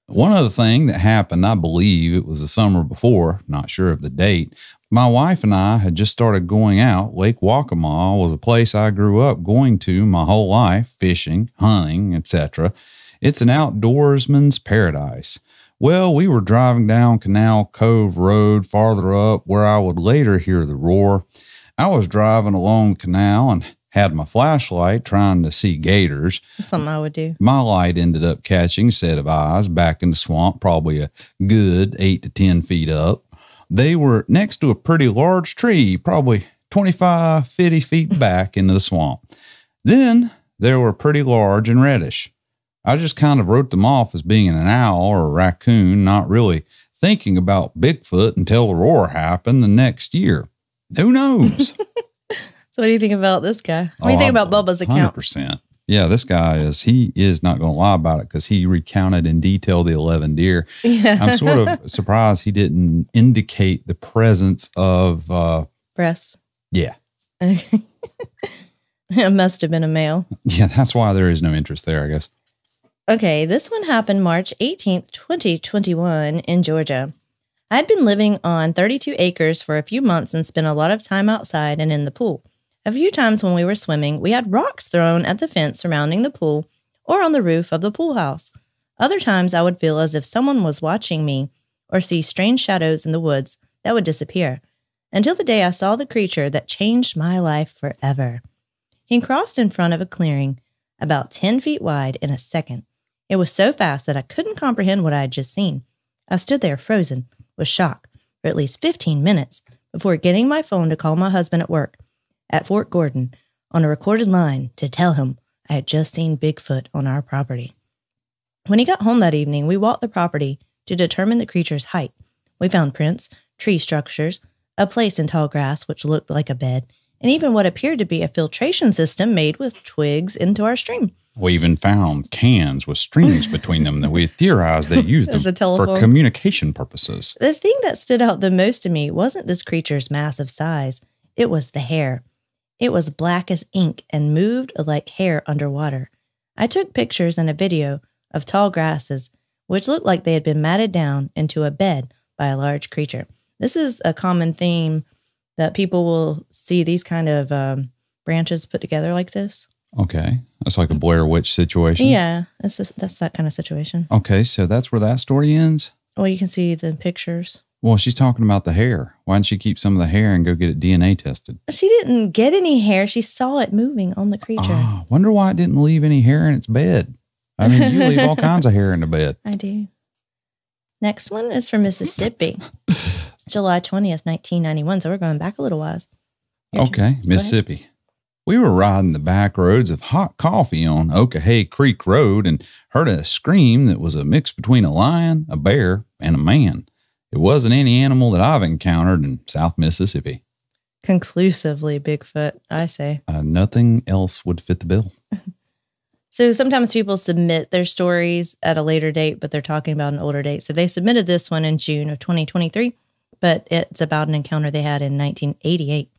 One other thing that happened, I believe it was the summer before, not sure of the date, my wife and I had just started going out. Lake Waccamaw was a place I grew up going to my whole life, fishing, hunting, etc. It's an outdoorsman's paradise. Well, we were driving down Canal Cove Road farther up where I would later hear the roar. I was driving along the canal and had my flashlight trying to see gators. That's something I would do. My light ended up catching a set of eyes back in the swamp, probably a good 8 to 10 feet up. They were next to a pretty large tree, probably 25, 50 feet back into the swamp. Then they were pretty large and reddish. I just kind of wrote them off as being an owl or a raccoon, not really thinking about Bigfoot until the roar happened the next year. Who knows? So what do you think about this guy? What do you think about Bubba's account? 100%. Yeah, this guy is, he is not going to lie about it because he recounted in detail the 11 deer. Yeah. I'm sort of surprised he didn't indicate the presence of... breasts. Yeah. Okay. It must have been a male. Yeah, that's why there is no interest there, I guess. Okay, this one happened March 18th, 2021 in Georgia. I'd been living on 32 acres for a few months and spent a lot of time outside and in the pool. A few times when we were swimming, we had rocks thrown at the fence surrounding the pool or on the roof of the pool house. Other times I would feel as if someone was watching me or see strange shadows in the woods that would disappear. Until the day I saw the creature that changed my life forever. He crossed in front of a clearing about 10 feet wide in a second. It was so fast that I couldn't comprehend what I had just seen. I stood there frozen with shock for at least 15 minutes before getting my phone to call my husband at work at Fort Gordon on a recorded line to tell him I had just seen Bigfoot on our property. When he got home that evening, we walked the property to determine the creature's height. We found prints, tree structures, a place in tall grass which looked like a bed, and even what appeared to be a filtration system made with twigs into our stream. We even found cans with strings between them that we theorized they used them for communication purposes. The thing that stood out the most to me wasn't this creature's massive size. It was the hair. It was black as ink and moved like hair underwater. I took pictures and a video of tall grasses, which looked like they had been matted down into a bed by a large creature. This is a common theme that people will see these kind of branches put together like this. Okay. That's like a Blair Witch situation. Yeah. That's that kind of situation. Okay. So that's where that story ends? Well, you can see the pictures. Well, she's talking about the hair. Why didn't she keep some of the hair and go get it DNA tested? She didn't get any hair. She saw it moving on the creature. I wonder why it didn't leave any hair in its bed. I mean, you leave all kinds of hair in the bed. I do. Next one is from Mississippi. July 20th, 1991. So we're going back a little while. Okay, Mississippi. We were riding the back roads of hot coffee on Oakahey Creek Road and heard a scream that was a mix between a lion, a bear, and a man. It wasn't any animal that I've encountered in South Mississippi. Conclusively Bigfoot, I say. Nothing else would fit the bill. So sometimes people submit their stories at a later date, but they're talking about an older date. So they submitted this one in June of 2023. But it's about an encounter they had in 1988.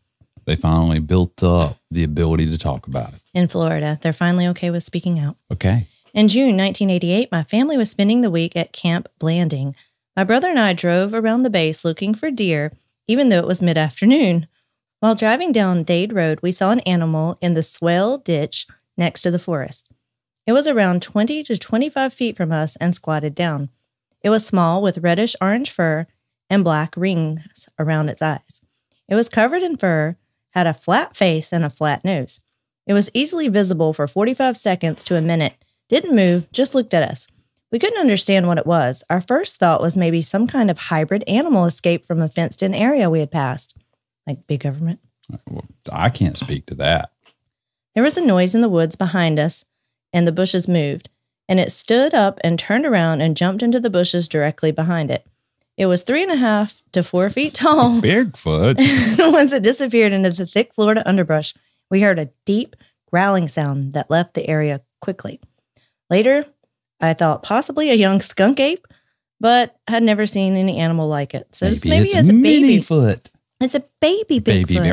They finally built up the ability to talk about it. In Florida, they're finally okay with speaking out. Okay. In June 1988, my family was spending the week at Camp Blanding. My brother and I drove around the base looking for deer, even though it was mid-afternoon. While driving down Dade Road, we saw an animal in the swale ditch next to the forest. It was around 20 to 25 feet from us and squatted down. It was small with reddish-orange fur and black rings around its eyes. It was covered in fur, had a flat face and a flat nose. It was easily visible for 45 seconds to a minute, didn't move, just looked at us. We couldn't understand what it was. Our first thought was maybe some kind of hybrid animal escaped from a fenced-in area we had passed. Like big government. Well, I can't speak to that. There was a noise in the woods behind us, and the bushes moved, and it stood up and turned around and jumped into the bushes directly behind it. It was 3.5 to 4 feet tall. Bigfoot. Once it disappeared into the thick Florida underbrush, we heard a deep growling sound that left the area quickly. Later, I thought possibly a young skunk ape, but had never seen any animal like it. So maybe it's a baby Bigfoot. It's a baby Bigfoot. Baby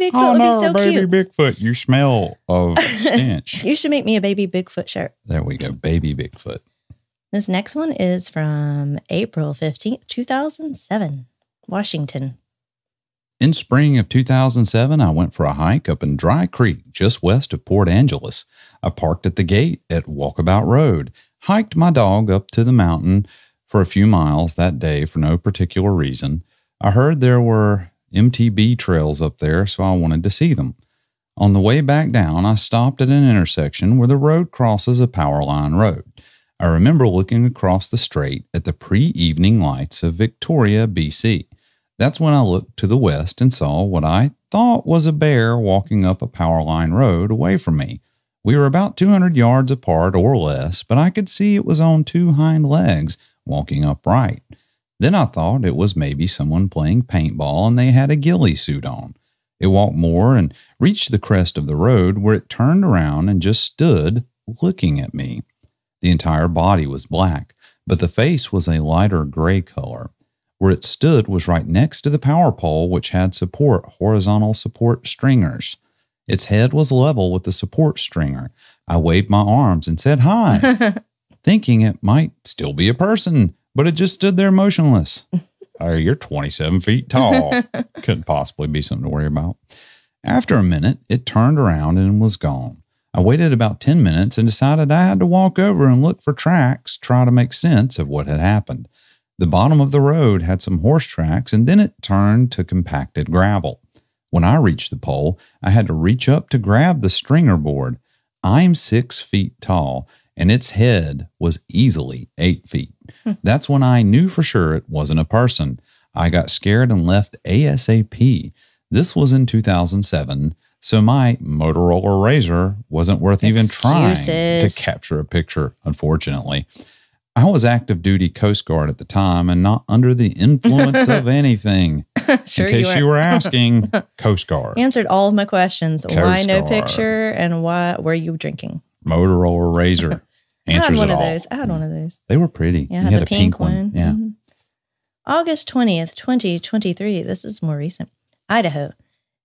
Bigfoot would be so cute. Baby Bigfoot, you smell of stench. You should make me a baby Bigfoot shirt. There we go, baby Bigfoot. This next one is from April 15th, 2007, Washington. In spring of 2007, I went for a hike up in Dry Creek, just west of Port Angeles. I parked at the gate at Walkabout Road, hiked my dog up to the mountain for a few miles that day for no particular reason. I heard there were MTB trails up there, so I wanted to see them. On the way back down, I stopped at an intersection where the road crosses a power line road. I remember looking across the strait at the pre-evening lights of Victoria, BC. That's when I looked to the west and saw what I thought was a bear walking up a power line road away from me. We were about 200 yards apart or less, but I could see it was on two hind legs, walking upright. Then I thought it was maybe someone playing paintball and they had a ghillie suit on. It walked more and reached the crest of the road where it turned around and just stood looking at me. The entire body was black, but the face was a lighter gray color. Where it stood was right next to the power pole, which had horizontal support stringers. Its head was level with the support stringer. I waved my arms and said hi, thinking it might still be a person, but it just stood there motionless. Oh, you're 27 feet tall. Couldn't possibly be something to worry about. After a minute, it turned around and was gone. I waited about 10 minutes and decided I had to walk over and look for tracks, try to make sense of what had happened. The bottom of the road had some horse tracks, and then it turned to compacted gravel. When I reached the pole, I had to reach up to grab the stringer board. I'm 6 feet tall, and its head was easily 8 feet. That's when I knew for sure it wasn't a person. I got scared and left ASAP. This was in 2007, so my Motorola Razr wasn't worth even trying to capture a picture, unfortunately. I was active duty Coast Guard at the time and not under the influence of anything. Sure, in case you were asking, Coast Guard. You answered all of my questions. Coast why no Guard. Picture and why were you drinking? Motorola Razr. Answers all. I had one of those. They were pretty. Yeah, you had a pink one. Yeah. Mm-hmm. August 20th, 2023. This is more recent. Idaho.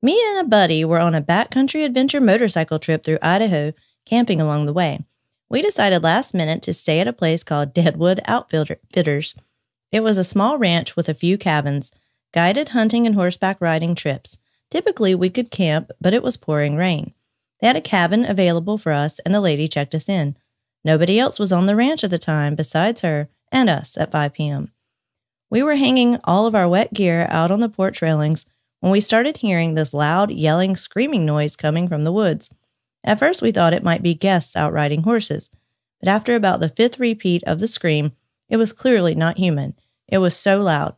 Me and a buddy were on a backcountry adventure motorcycle trip through Idaho, camping along the way. We decided last minute to stay at a place called Deadwood Outfitters. It was a small ranch with a few cabins, guided hunting and horseback riding trips. Typically, we could camp, but it was pouring rain. They had a cabin available for us, and the lady checked us in. Nobody else was on the ranch at the time besides her and us at 5 p.m. We were hanging all of our wet gear out on the porch railings when we started hearing this loud, yelling, screaming noise coming from the woods. At first, we thought it might be guests out riding horses, but after about the fifth repeat of the scream, it was clearly not human. It was so loud.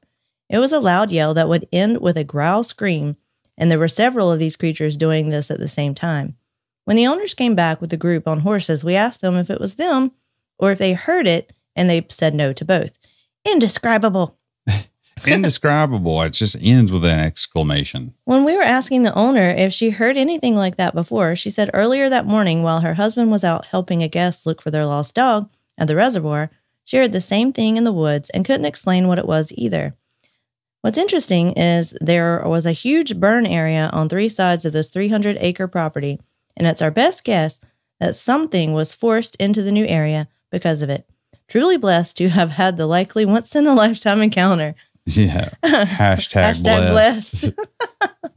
It was a loud yell that would end with a growl scream, and there were several of these creatures doing this at the same time. When the owners came back with the group on horses, we asked them if it was them or if they heard it, and they said no to both. Indescribable. Indescribable. It just ends with an exclamation. When we were asking the owner if she heard anything like that before, she said earlier that morning while her husband was out helping a guest look for their lost dog at the reservoir, she heard the same thing in the woods and couldn't explain what it was either. What's interesting is there was a huge burn area on three sides of this 300-acre property, and it's our best guess that something was forced into the new area because of it. Truly blessed to have had the likely once-in-a-lifetime encounter. Yeah. Hashtag blessed.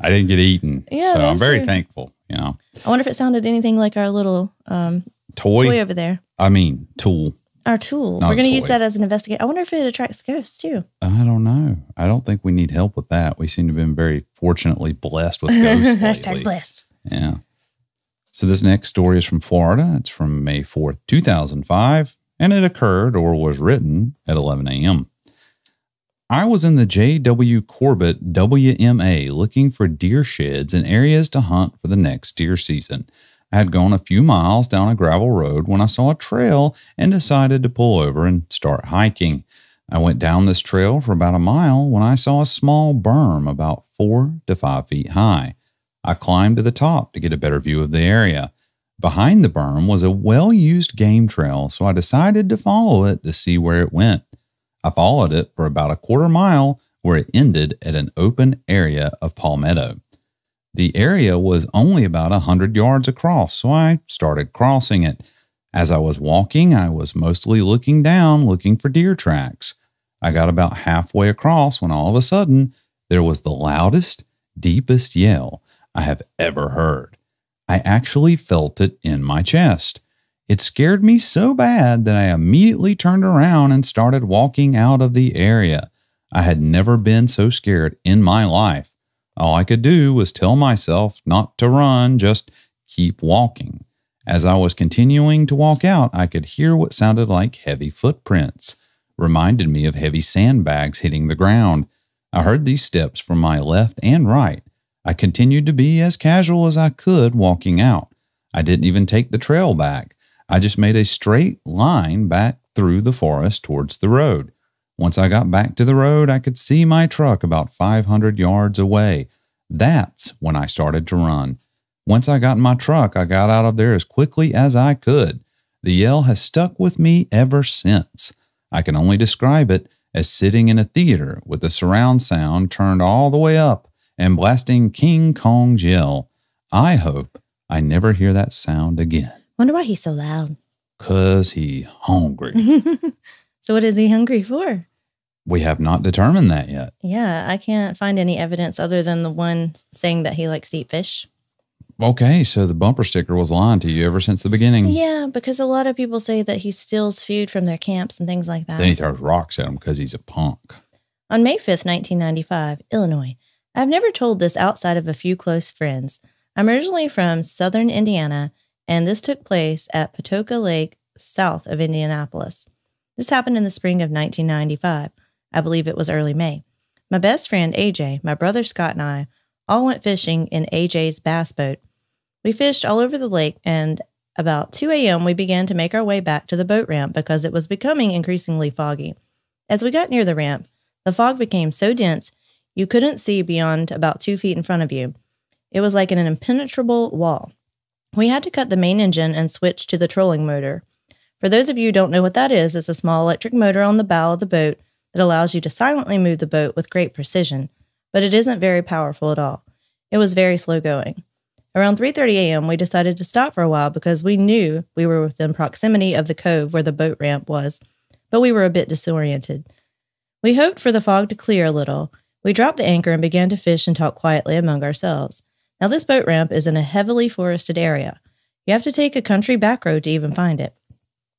I didn't get eaten. Yeah, so I'm very thankful, you know. I wonder if it sounded anything like our little toy over there. I mean, tool. Our tool. We're going to use that as an investigation. I wonder if it attracts ghosts too. I don't know. I don't think we need help with that. We seem to have been very fortunately blessed with ghosts. Hashtag blessed. Yeah. So this next story is from Florida. It's from May 4th, 2005, and it occurred or was written at 11 a.m. I was in the J.W. Corbett WMA looking for deer sheds and areas to hunt for the next deer season. I had gone a few miles down a gravel road when I saw a trail and decided to pull over and start hiking. I went down this trail for about a mile when I saw a small berm about 4 to 5 feet high. I climbed to the top to get a better view of the area. Behind the berm was a well-used game trail, so I decided to follow it to see where it went. I followed it for about a quarter mile where it ended at an open area of palmetto. The area was only about 100 yards across, so I started crossing it. As I was walking, I was mostly looking down, looking for deer tracks. I got about halfway across when all of a sudden, there was the loudest, deepest yell I have ever heard. I actually felt it in my chest. It scared me so bad that I immediately turned around and started walking out of the area. I had never been so scared in my life. All I could do was tell myself not to run, just keep walking. As I was continuing to walk out, I could hear what sounded like heavy footprints. Reminded me of heavy sandbags hitting the ground. I heard these steps from my left and right. I continued to be as casual as I could walking out. I didn't even take the trail back. I just made a straight line back through the forest towards the road. Once I got back to the road, I could see my truck about 500 yards away. That's when I started to run. Once I got in my truck, I got out of there as quickly as I could. The yell has stuck with me ever since. I can only describe it as sitting in a theater with the surround sound turned all the way up and blasting King Kong's yell. I hope I never hear that sound again. Wonder why he's so loud. 'Cause he hungry. So what is he hungry for? We have not determined that yet. Yeah, I can't find any evidence other than the one saying that he likes to eat fish. Okay, so the bumper sticker was lying to you ever since the beginning. Yeah, because a lot of people say that he steals food from their camps and things like that. Then he throws rocks at him because he's a punk. On May 5th, 1995, Illinois. I've never told this outside of a few close friends. I'm originally from southern Indiana, and this took place at Patoka Lake, south of Indianapolis. This happened in the spring of 1995. I believe it was early May. My best friend, AJ, my brother Scott, and I all went fishing in AJ's bass boat. We fished all over the lake, and about 2 a.m. we began to make our way back to the boat ramp because it was becoming increasingly foggy. As we got near the ramp, the fog became so dense you couldn't see beyond about 2 feet in front of you. It was like an impenetrable wall. We had to cut the main engine and switch to the trolling motor. For those of you who don't know what that is, it's a small electric motor on the bow of the boat that allows you to silently move the boat with great precision, but it isn't very powerful at all. It was very slow going. Around 3:30 a.m., we decided to stop for a while because we knew we were within proximity of the cove where the boat ramp was, but we were a bit disoriented. We hoped for the fog to clear a little. We dropped the anchor and began to fish and talk quietly among ourselves. Now, this boat ramp is in a heavily forested area. You have to take a country back road to even find it.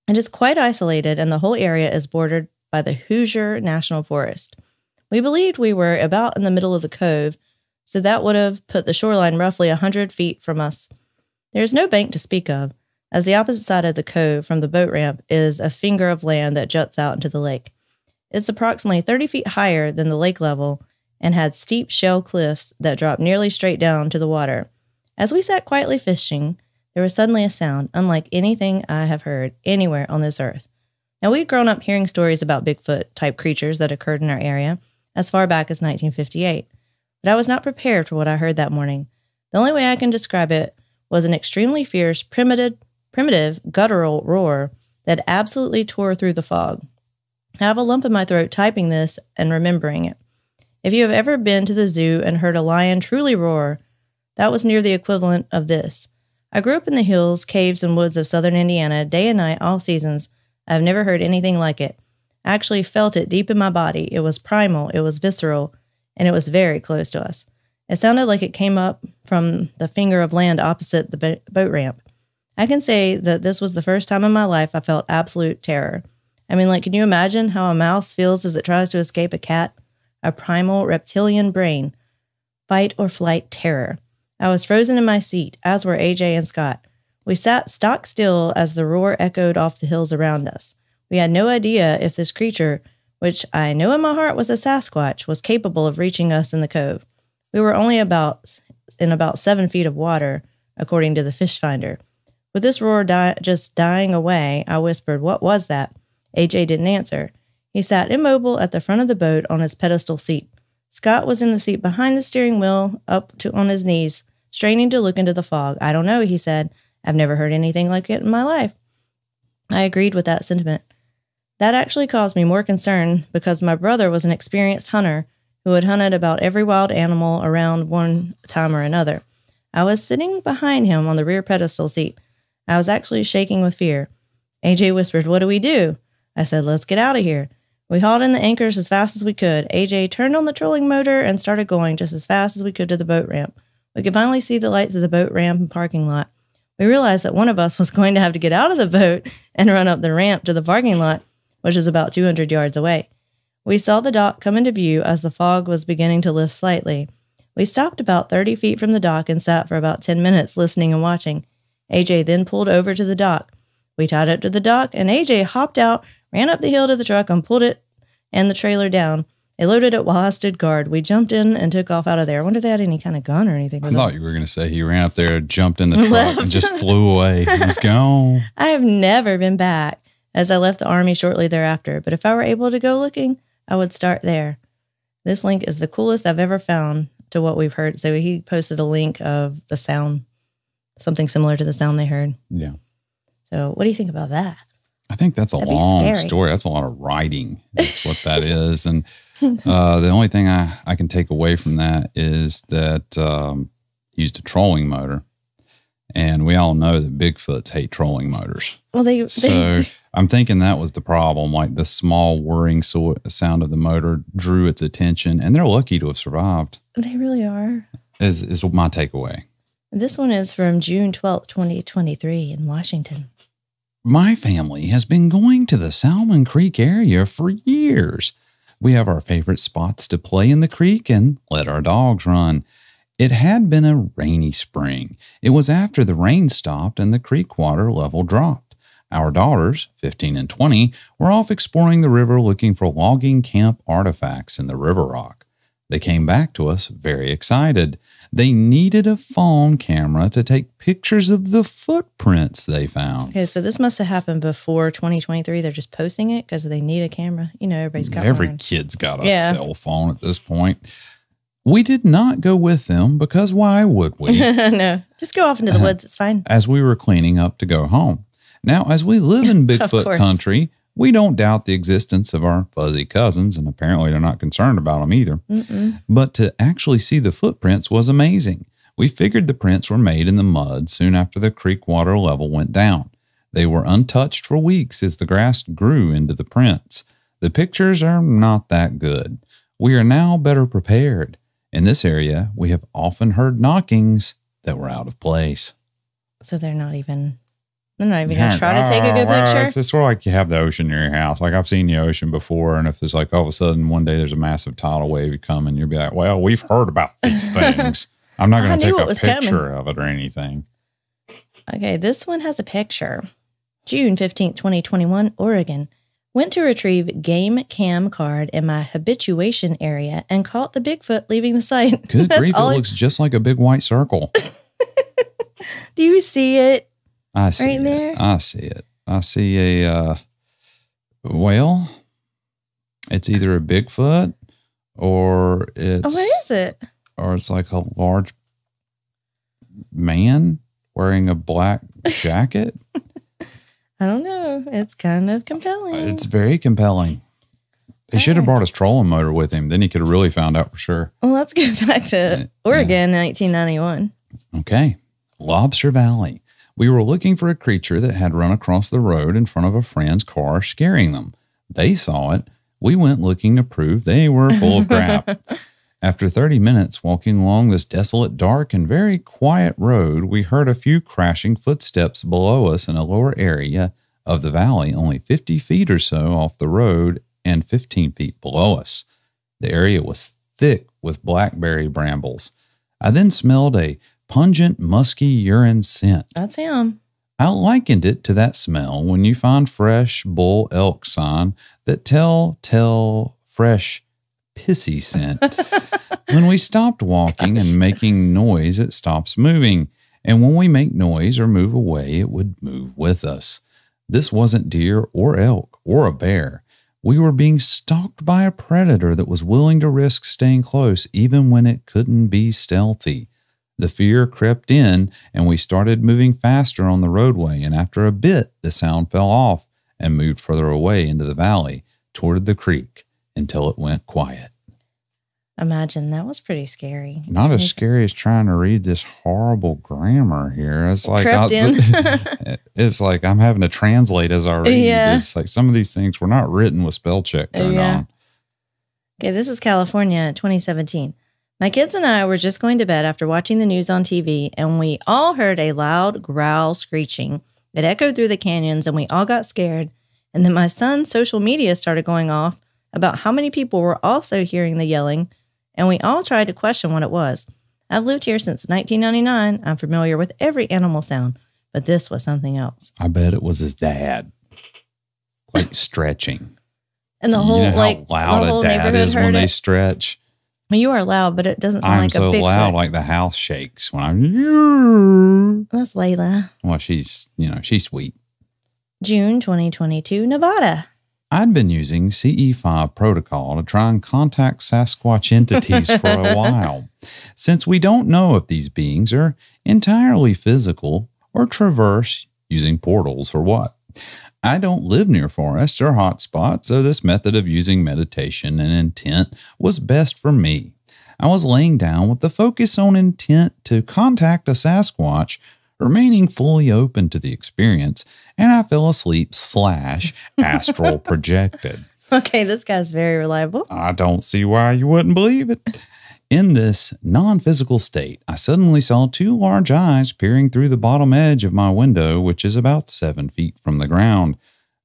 It is quite isolated, and the whole area is bordered by the Hoosier National Forest. We believed we were about in the middle of the cove, so that would have put the shoreline roughly 100 feet from us. There is no bank to speak of, as the opposite side of the cove from the boat ramp is a finger of land that juts out into the lake. It's approximately 30 feet higher than the lake level and had steep shell cliffs that dropped nearly straight down to the water. As we sat quietly fishing, there was suddenly a sound unlike anything I have heard anywhere on this earth. Now, we'd grown up hearing stories about Bigfoot-type creatures that occurred in our area as far back as 1958, but I was not prepared for what I heard that morning. The only way I can describe it was an extremely fierce, primitive guttural roar that absolutely tore through the fog. I have a lump in my throat typing this and remembering it. If you have ever been to the zoo and heard a lion truly roar, that was near the equivalent of this. I grew up in the hills, caves, and woods of southern Indiana, day and night, all seasons. I've never heard anything like it. I actually felt it deep in my body. It was primal, it was visceral, and it was very close to us. It sounded like it came up from the finger of land opposite the boat ramp. I can say that this was the first time in my life I felt absolute terror. I mean, like, can you imagine how a mouse feels as it tries to escape a cat? A primal reptilian brain. Fight or flight terror. I was frozen in my seat, as were AJ and Scott. We sat stock still as the roar echoed off the hills around us. We had no idea if this creature, which I know in my heart was a Sasquatch, was capable of reaching us in the cove. We were only about 7 feet of water, according to the fish finder. With this roar just dying away, I whispered, "What was that?" AJ didn't answer. He sat immobile at the front of the boat on his pedestal seat. Scott was in the seat behind the steering wheel, on his knees, straining to look into the fog. "I don't know," he said. "I've never heard anything like it in my life." I agreed with that sentiment. That actually caused me more concern because my brother was an experienced hunter who had hunted about every wild animal around one time or another. I was sitting behind him on the rear pedestal seat. I was actually shaking with fear. AJ whispered, "What do we do?" I said, "Let's get out of here." We hauled in the anchors as fast as we could. AJ turned on the trolling motor and started going just as fast as we could to the boat ramp. We could finally see the lights of the boat ramp and parking lot. We realized that one of us was going to have to get out of the boat and run up the ramp to the parking lot, which is about 200 yards away. We saw the dock come into view as the fog was beginning to lift slightly. We stopped about 30 feet from the dock and sat for about 10 minutes listening and watching. AJ then pulled over to the dock. We tied up to the dock, and AJ hopped out, ran up the hill to the truck, and pulled it and the trailer down. They loaded it while I stood guard. We jumped in and took off out of there. I wonder if they had any kind of gun or anything. I thought you were going to say he ran up there, jumped in the truck, and just flew away. He's gone. I have never been back, as I left the Army shortly thereafter. But if I were able to go looking, I would start there. This link is the coolest I've ever found to what we've heard. So he posted a link of the sound, something similar to the sound they heard. Yeah. So what do you think about that? I think that's a long story. That's a lot of writing is what that is. And the only thing I can take away from that is that he used a trolling motor. And we all know that Bigfoots hate trolling motors. Well, so I'm thinking that was the problem. Like the small whirring sound of the motor drew its attention. And they're lucky to have survived. They really are. Is my takeaway. This one is from June 12th, 2023 in Washington. My family has been going to the Salmon Creek area for years. We have our favorite spots to play in the creek and let our dogs run. It had been a rainy spring. It was after the rain stopped and the creek water level dropped. Our daughters, 15 and 20, were off exploring the river looking for logging camp artifacts in the river rock. They came back to us very excited. They needed a phone camera to take pictures of the footprints they found. Okay, so this must have happened before 2023. They're just posting it because they need a camera. You know, everybody's got one. Kid's got a cell phone at this point. We did not go with them because why would we? No, just go off into the woods. It's fine. As we were cleaning up to go home. Now, as we live in Bigfoot country, we don't doubt the existence of our fuzzy cousins, and apparently they're not concerned about them either. But to actually see the footprints was amazing. We figured the prints were made in the mud soon after the creek water level went down. They were untouched for weeks as the grass grew into the prints. The pictures are not that good. We are now better prepared. In this area, we have often heard knockings that were out of place. So they're not even... They're not even going to try to take a good picture. It's sort of like you have the ocean near your house. Like I've seen the ocean before, and if it's like all of a sudden one day there's a massive tidal wave coming, you'll be like, well, we've heard about these things. I'm not going to take a picture of it or anything. Okay, this one has a picture. June 15th, 2021, Oregon. Went to retrieve game cam card in my habituation area and caught the Bigfoot leaving the site. Good grief, it looks just like a big white circle. Do you see it? I see right there. I see it. I see a, well, it's either a Bigfoot or it's. Oh, what is it? Or it's like a large man wearing a black jacket. I don't know. It's kind of compelling. It's very compelling. He should have brought his trolling motor with him. Then he could have really found out for sure. Well, let's get back to Oregon, 1991. Okay. Lobster Valley. We were looking for a creature that had run across the road in front of a friend's car, scaring them. They saw it. We went looking to prove they were full of crap. After 30 minutes walking along this desolate, dark, and very quiet road, we heard a few crashing footsteps below us in a lower area of the valley, only 50 feet or so off the road and 15 feet below us. The area was thick with blackberry brambles. I then smelled a pungent, musky urine scent. That's him. I likened it to that smell when you find fresh bull elk sign that tell fresh pissy scent. When we stopped walking and making noise, it stops moving. And when we make noise or move away, it would move with us. This wasn't deer or elk or a bear. We were being stalked by a predator that was willing to risk staying close even when it couldn't be stealthy. The fear crept in, and we started moving faster on the roadway, and after a bit, the sound fell off and moved further away into the valley toward the creek until it went quiet. Imagine, that was pretty scary. Not as scary as trying to read this horrible grammar here. It's like it's like I'm having to translate as I read. Yeah. It's like some of these things were not written with spell check going on. Okay, this is California, 2017. My kids and I were just going to bed after watching the news on TV, and we all heard a loud growl screeching that echoed through the canyons, and we all got scared. And then my son's social media started going off about how many people were also hearing the yelling and we all tried to question what it was. I've lived here since 1999. I'm familiar with every animal sound, but this was something else. I bet it was his dad, like stretching. And the whole, you know how like loud the whole a dad is when they stretch. Well, you are loud, but it doesn't sound like a big. I'm so loud, like the house shakes when I'm. That's Layla. Well, she's, you know, she's sweet. June 2022, Nevada. I'd been using CE5 protocol to try and contact Sasquatch entities for a while, since we don't know if these beings are entirely physical or traverse using portals or what. I don't live near forests or hot spots, so this method of using meditation and intent was best for me. I was laying down with the focus on intent to contact a Sasquatch, remaining fully open to the experience, and I fell asleep / astral projected. Okay, this guy's very reliable. I don't see why you wouldn't believe it. In this non-physical state, I suddenly saw two large eyes peering through the bottom edge of my window, which is about 7 feet from the ground.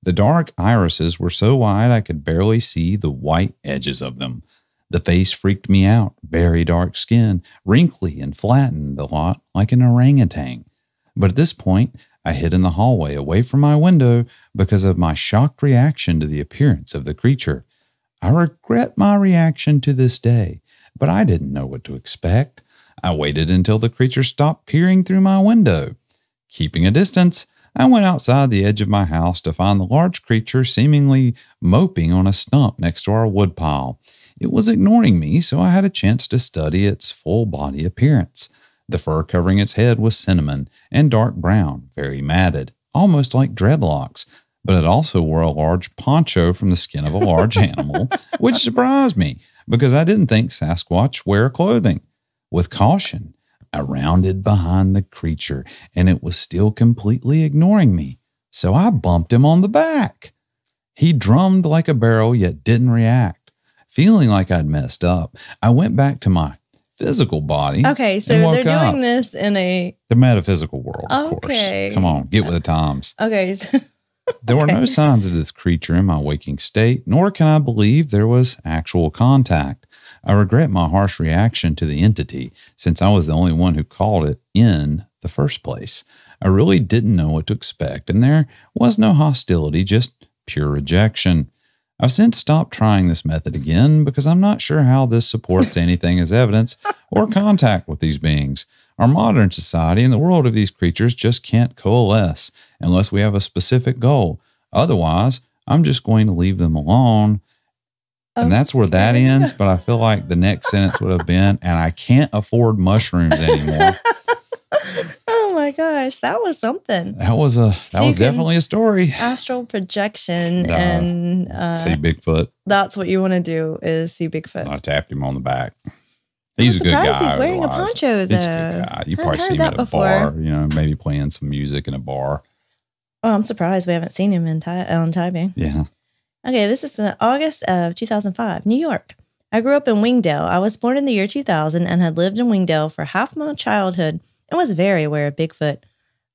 The dark irises were so wide I could barely see the white edges of them. The face freaked me out, very dark skin, wrinkly and flattened a lot like an orangutan. But at this point, I hid in the hallway away from my window because of my shocked reaction to the appearance of the creature. I regret my reaction to this day, but I didn't know what to expect. I waited until the creature stopped peering through my window. Keeping a distance, I went outside the edge of my house to find the large creature seemingly moping on a stump next to our woodpile. It was ignoring me, so I had a chance to study its full body appearance. The fur covering its head was cinnamon and dark brown, very matted, almost like dreadlocks, but it also wore a large poncho from the skin of a large animal, which surprised me because I didn't think Sasquatch wear clothing. With caution, I rounded behind the creature, and it was still completely ignoring me, so I bumped him on the back. He drummed like a barrel yet didn't react. Feeling like I'd messed up, I went back to my physical body. Okay, so they're doing this in the metaphysical world, of course. Come on, get with the times. Okay. There were no signs of this creature in my waking state, nor can I believe there was actual contact. I regret my harsh reaction to the entity, since I was the only one who called it in the first place. I really didn't know what to expect, and there was no hostility, just pure rejection. I've since stopped trying this method again because I'm not sure how this supports anything as evidence or contact with these beings. Our modern society and the world of these creatures just can't coalesce unless we have a specific goal. Otherwise, I'm just going to leave them alone. And that's where that ends, but I feel like the next sentence would have been, and I can't afford mushrooms anymore. Oh my gosh, that was something. That was definitely a story. Astral projection and see Bigfoot. That's what you want to do, is see Bigfoot. I tapped him on the back. He's a good guy. He's wearing a poncho though. He's a good guy. You probably see him at a bar, you know, maybe playing some music in a bar. Oh, I'm surprised we haven't seen him on Tybee. Yeah. Okay, this is in August of 2005, New York. I grew up in Wingdale. I was born in the year 2000 and had lived in Wingdale for half my childhood, and was very aware of Bigfoot.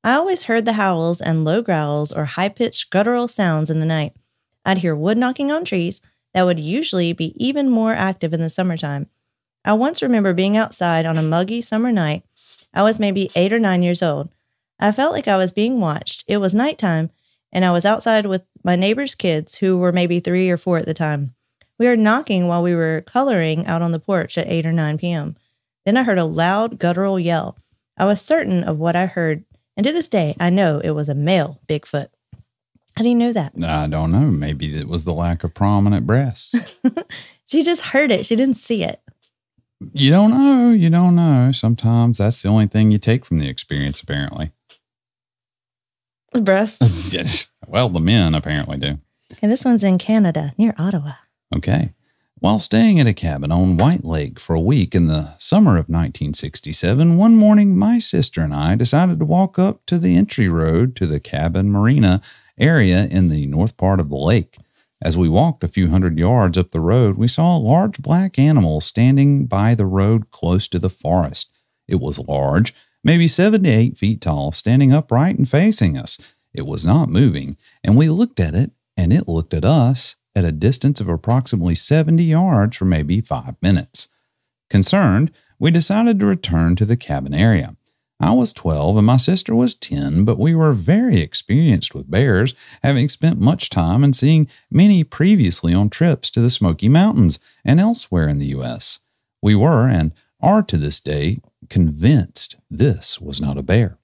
I always heard the howls and low growls or high-pitched guttural sounds in the night. I'd hear wood knocking on trees that would usually be even more active in the summertime. I once remember being outside on a muggy summer night. I was maybe 8 or 9 years old. I felt like I was being watched. It was nighttime, and I was outside with my neighbor's kids, who were maybe 3 or 4 at the time. We were knocking while we were coloring out on the porch at 8 or 9 p.m. Then I heard a loud guttural yell. I was certain of what I heard, and to this day, I know it was a male Bigfoot. How do you know that? I don't know. Maybe it was the lack of prominent breasts. She just heard it. She didn't see it. You don't know. You don't know. Sometimes that's the only thing you take from the experience, apparently. The breasts. Yes. Well, the men apparently do. Okay, this one's in Canada, near Ottawa. Okay. While staying at a cabin on White Lake for a week in the summer of 1967, one morning my sister and I decided to walk up to the entry road to the cabin marina area in the north part of the lake. As we walked a few hundred yards up the road, we saw a large black animal standing by the road close to the forest. It was large, maybe 7 to 8 feet tall, standing upright and facing us. It was not moving, and we looked at it, and it looked at us, at a distance of approximately 70 yards for maybe 5 minutes. Concerned, we decided to return to the cabin area. I was 12 and my sister was 10, but we were very experienced with bears, having spent much time and seeing many previously on trips to the Smoky Mountains and elsewhere in the U.S. We were, and are to this day, convinced this was not a bear.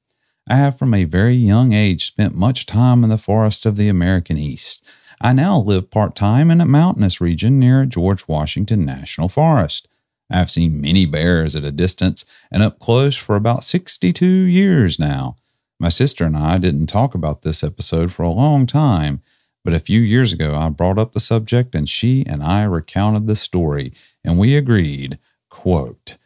I have from a very young age spent much time in the forests of the American East. I now live part-time in a mountainous region near George Washington National Forest. I've seen many bears at a distance and up close for about 62 years now. My sister and I didn't talk about this episode for a long time, but a few years ago I brought up the subject and she and I recounted the story, and we agreed, quote,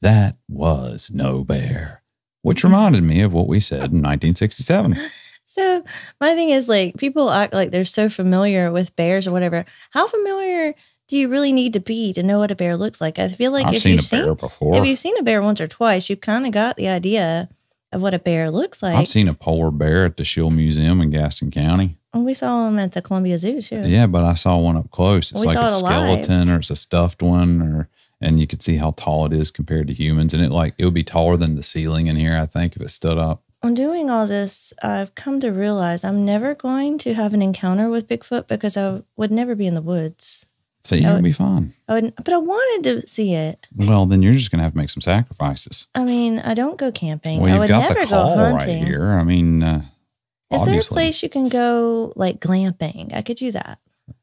"That was no bear," which reminded me of what we said in 1967. So my thing is, like, people act like they're so familiar with bears or whatever. How familiar do you really need to be to know what a bear looks like? I feel like if you've seen a bear once or twice, you've kind of got the idea of what a bear looks like. I've seen a polar bear at the Shill Museum in Gaston County. And we saw them at the Columbia Zoo too. Yeah, but I saw one up close. It's like a skeleton or it's a stuffed one, and you could see how tall it is compared to humans. And it would be taller than the ceiling in here, I think, if it stood up. On doing all this, I've come to realize I'm never going to have an encounter with Bigfoot because I would never be in the woods. So you would be fine. But I wanted to see it. Well, then you're just going to have to make some sacrifices. I mean, I don't go camping. Well, you've got the call right here. I mean, is there a place you can go, like, glamping? I could do that.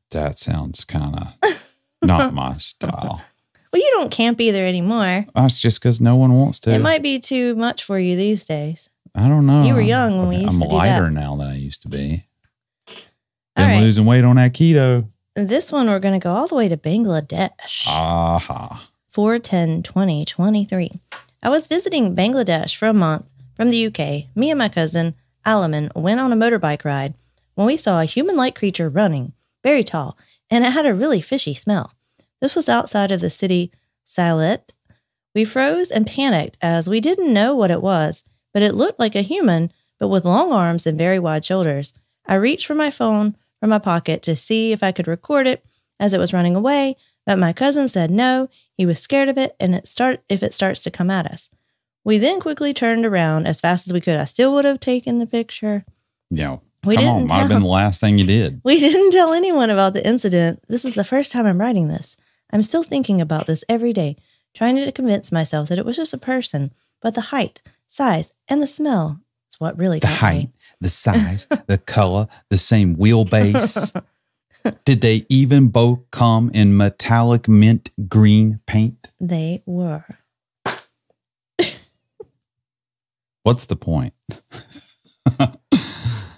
That sounds kind of not my style. Well, you don't camp either anymore. That's just because no one wants to. It might be too much for you these days. I don't know. You were young when we used to do that. I'm lighter now than I used to be. Been losing weight on that keto. This one, we're going to go all the way to Bangladesh. Aha. 4/10/2023. I was visiting Bangladesh for a month from the UK. Me and my cousin, Alaman, went on a motorbike ride when we saw a human-like creature running, very tall, and it had a really fishy smell. This was outside of the city Sylhet. We froze and panicked as we didn't know what it was, but it looked like a human, but with long arms and very wide shoulders. I reached for my phone from my pocket to see if I could record it as it was running away, but my cousin said no, he was scared of it, and if it starts to come at us. We then quickly turned around as fast as we could. I still would have taken the picture. Yeah, come on, might have been the last thing you did. We didn't tell anyone about the incident. This is the first time I'm writing this. I'm still thinking about this every day, trying to convince myself that it was just a person, but the height, size, and the smell is what really got me. The height, the size, the color, the same wheelbase. Did they even both come in metallic mint green paint? They were. What's the point?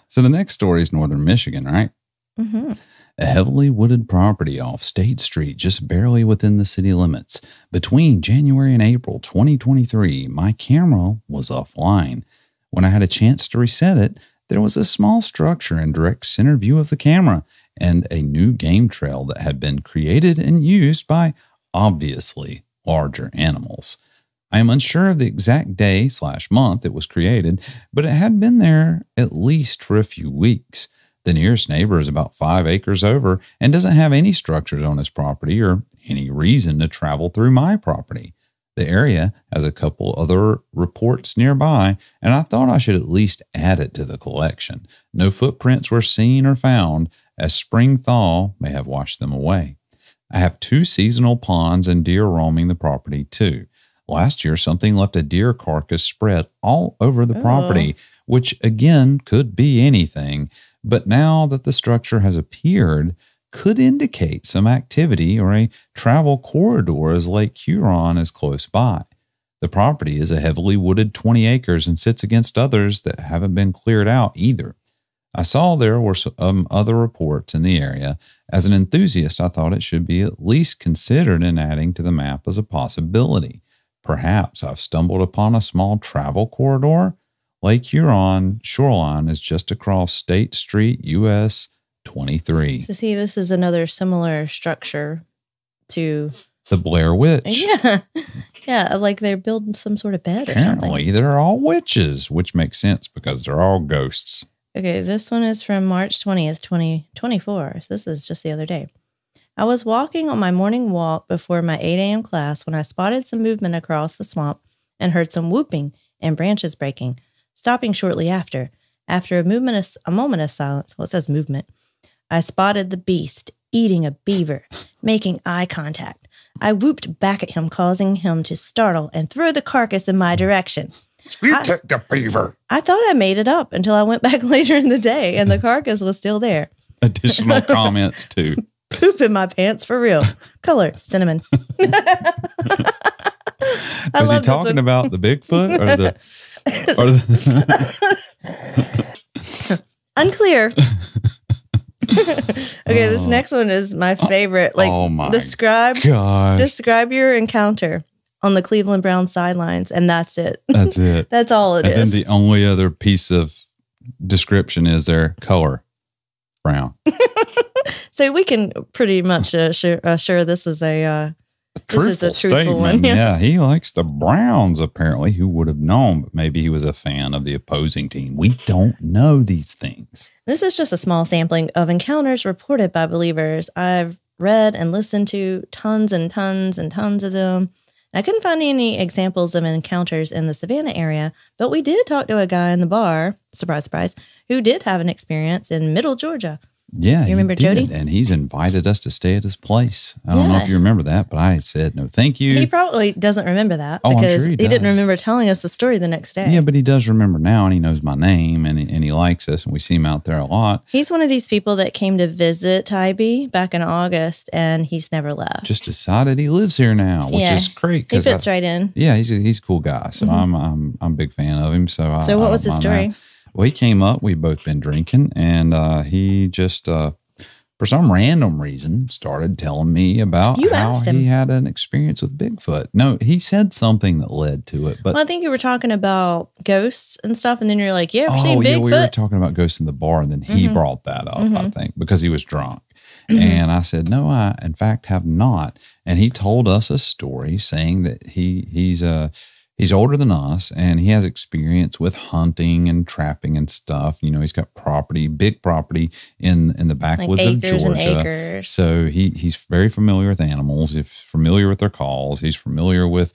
So the next story is northern Michigan, right? Mm-hmm. A heavily wooded property off State Street, just barely within the city limits. Between January and April 2023, my camera was offline. When I had a chance to reset it, there was a small structure in direct center view of the camera and a new game trail that had been created and used by, obviously, larger animals. I am unsure of the exact day/month it was created, but it had been there at least for a few weeks. The nearest neighbor is about 5 acres over and doesn't have any structures on his property or any reason to travel through my property. The area has a couple other reports nearby, and I thought I should at least add it to the collection. No footprints were seen or found, as spring thaw may have washed them away. I have 2 seasonal ponds and deer roaming the property too. Last year, something left a deer carcass spread all over the property, which again could be anything. But now that the structure has appeared, could indicate some activity or a travel corridor, as Lake Huron is close by. The property is a heavily wooded 20 acres and sits against others that haven't been cleared out either. I saw there were some other reports in the area. As an enthusiast, I thought it should be at least considered in adding to the map as a possibility. Perhaps I've stumbled upon a small travel corridor. Lake Huron shoreline is just across State Street, U.S. 23. So see, this is another similar structure to the Blair Witch. Yeah. Yeah, like they're building some sort of bed or something. Apparently, they're all witches, which makes sense because they're all ghosts. Okay, this one is from March 20th, 2024. So this is just the other day. I was walking on my morning walk before my 8 a.m. class when I spotted some movement across the swamp and heard some whooping and branches breaking, stopping shortly after. After a moment of silence, well, it says movement, I spotted the beast eating a beaver, making eye contact. I whooped back at him, causing him to startle and throw the carcass in my direction. You took the beaver. I thought I made it up until I went back later in the day and the carcass was still there. Additional comments too. Poop in my pants for real. Color, cinnamon. Was he talking about the Bigfoot or the unclear. Okay, this next one is my favorite. Like, oh my describe your encounter on the Cleveland Brown sidelines, and that's it. That's it. That's all it is. And then the only other piece of description is their color, brown. So we can pretty much assure this is a truthful one. Yeah, he likes the Browns. Apparently, who would have known? But maybe he was a fan of the opposing team. We don't know these things. This is just a small sampling of encounters reported by believers. I've read and listened to tons and tons and tons of them. I couldn't find any examples of encounters in the Savannah area, but we did talk to a guy in the bar. Surprise, surprise! Who did have an experience in Middle Georgia? Yeah, you remember Jody? And he's invited us to stay at his place. I don't know if you remember that, but I said no, thank you. He probably doesn't remember that because he didn't remember telling us the story the next day. Yeah, but he does remember now, and he knows my name, and he likes us, and we see him out there a lot. He's one of these people that came to visit Tybee back in August, and he's never left. Just decided he lives here now, which is great. He fits right in. Yeah, he's a cool guy, so I'm a big fan of him. So what was his story? Well, he came up. We've both been drinking, and he just, for some random reason, started telling me about how he had an experience with Bigfoot. No, he said something that led to it. But I think you were talking about ghosts and stuff, and then you're like, "Yeah, I've seen Bigfoot." We were talking about ghosts in the bar, and then he brought that up, I think, because he was drunk. And I said, "No, I, in fact, have not." And he told us a story saying that he's older than us, and he has experience with hunting and trapping and stuff. You know, he's got property, big property in the backwoods of Georgia. So he's very familiar with animals. He's familiar with their calls. He's familiar with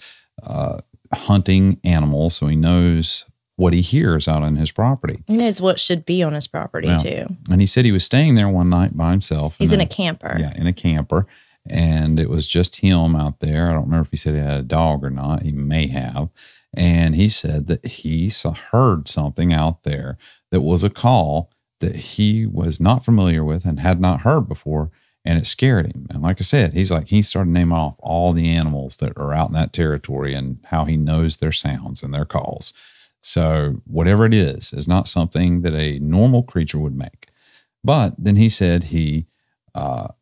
hunting animals, so he knows what he hears out on his property. He knows what should be on his property, too. And he said he was staying there one night by himself. He's in a camper. Yeah, in a camper. And it was just him out there. I don't remember if he said he had a dog or not. He may have. And he said that he heard something out there that was a call that he was not familiar with and had not heard before, and it scared him. And like I said, he started naming off all the animals that are out in that territory and how he knows their sounds and their calls. So whatever it is not something that a normal creature would make. But then he said he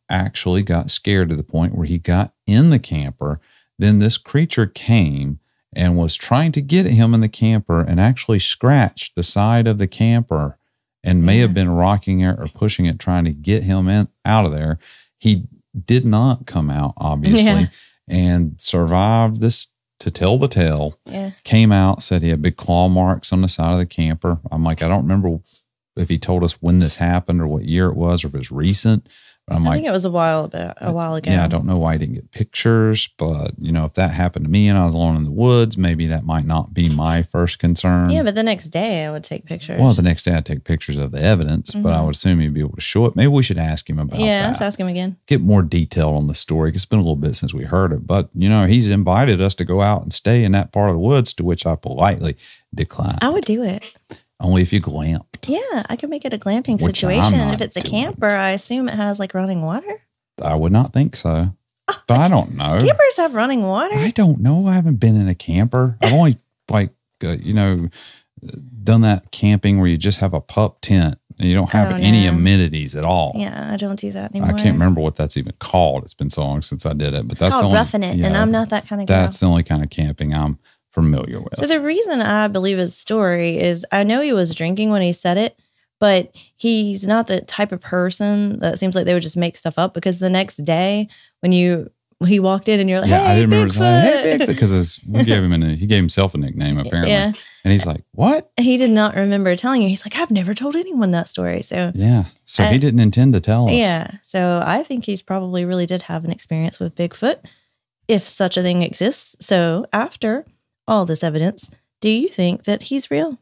actually got scared to the point where he got in the camper. Then this creature came and was trying to get at him in the camper and actually scratched the side of the camper and may have been rocking it or pushing it, trying to get him out of there. He did not come out, obviously, and survived this to tell the tale. Came out, said he had big claw marks on the side of the camper. I'm like, I don't remember if he told us when this happened or what year it was or if it was recent. I think it was a while ago. Yeah, I don't know why I didn't get pictures, but, you know, if that happened to me and I was alone in the woods, maybe that might not be my first concern. Yeah, but the next day I would take pictures. Well, the next day I'd take pictures of the evidence, but I would assume he'd be able to show it. Maybe we should ask him about that. Yeah, let's ask him again. Get more detail on the story, because it's been a little bit since we heard it. But, you know, he's invited us to go out and stay in that part of the woods, to which I politely declined. I would do it. Only if you glamped. Yeah, I could make it a glamping situation. If it's a camper, I assume it has like running water. I would not think so. But I don't know. Campers have running water? I don't know. I haven't been in a camper. I've only like, you know, done that camping where you just have a pup tent and you don't have any amenities at all. Yeah, I don't do that anymore. I can't remember what that's even called. It's been so long since I did it. But that's called roughing it, and I'm not that kind of guy. That's the only kind of camping I'm familiar with. So the reason I believe his story is, I know he was drinking when he said it, but he's not the type of person that seems like they would just make stuff up, because the next day when you he walked in and you're like, yeah, hey, I remember Bigfoot. Hey, Bigfoot, because we gave him he gave himself a nickname apparently. Yeah. And he's like, what? He did not remember telling you. He's like, I've never told anyone that story. So yeah, so he didn't intend to tell us. Yeah, so I think he's probably really did have an experience with Bigfoot, if such a thing exists. So after all this evidence, do you think that he's real?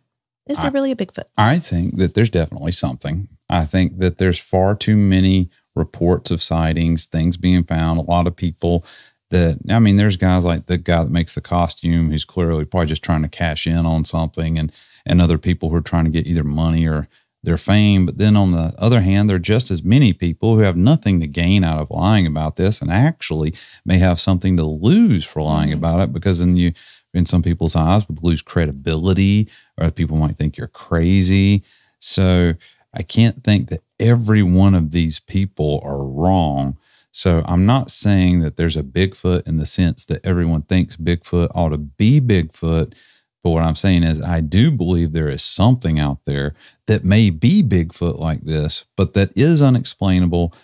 Is there really a Bigfoot? I think that there's definitely something. I think that there's far too many reports of sightings, things being found. A lot of people that, I mean, there's guys like the guy that makes the costume who's clearly probably just trying to cash in on something, and other people who are trying to get either money or their fame. But then on the other hand, there are just as many people who have nothing to gain out of lying about this and actually may have something to lose for lying about it, because then you, in some people's eyes, would lose credibility, or people might think you're crazy. So I can't think that every one of these people are wrong. So I'm not saying that there's a Bigfoot in the sense that everyone thinks Bigfoot ought to be Bigfoot. But what I'm saying is I do believe there is something out there that may be Bigfoot like this, but that is unexplainable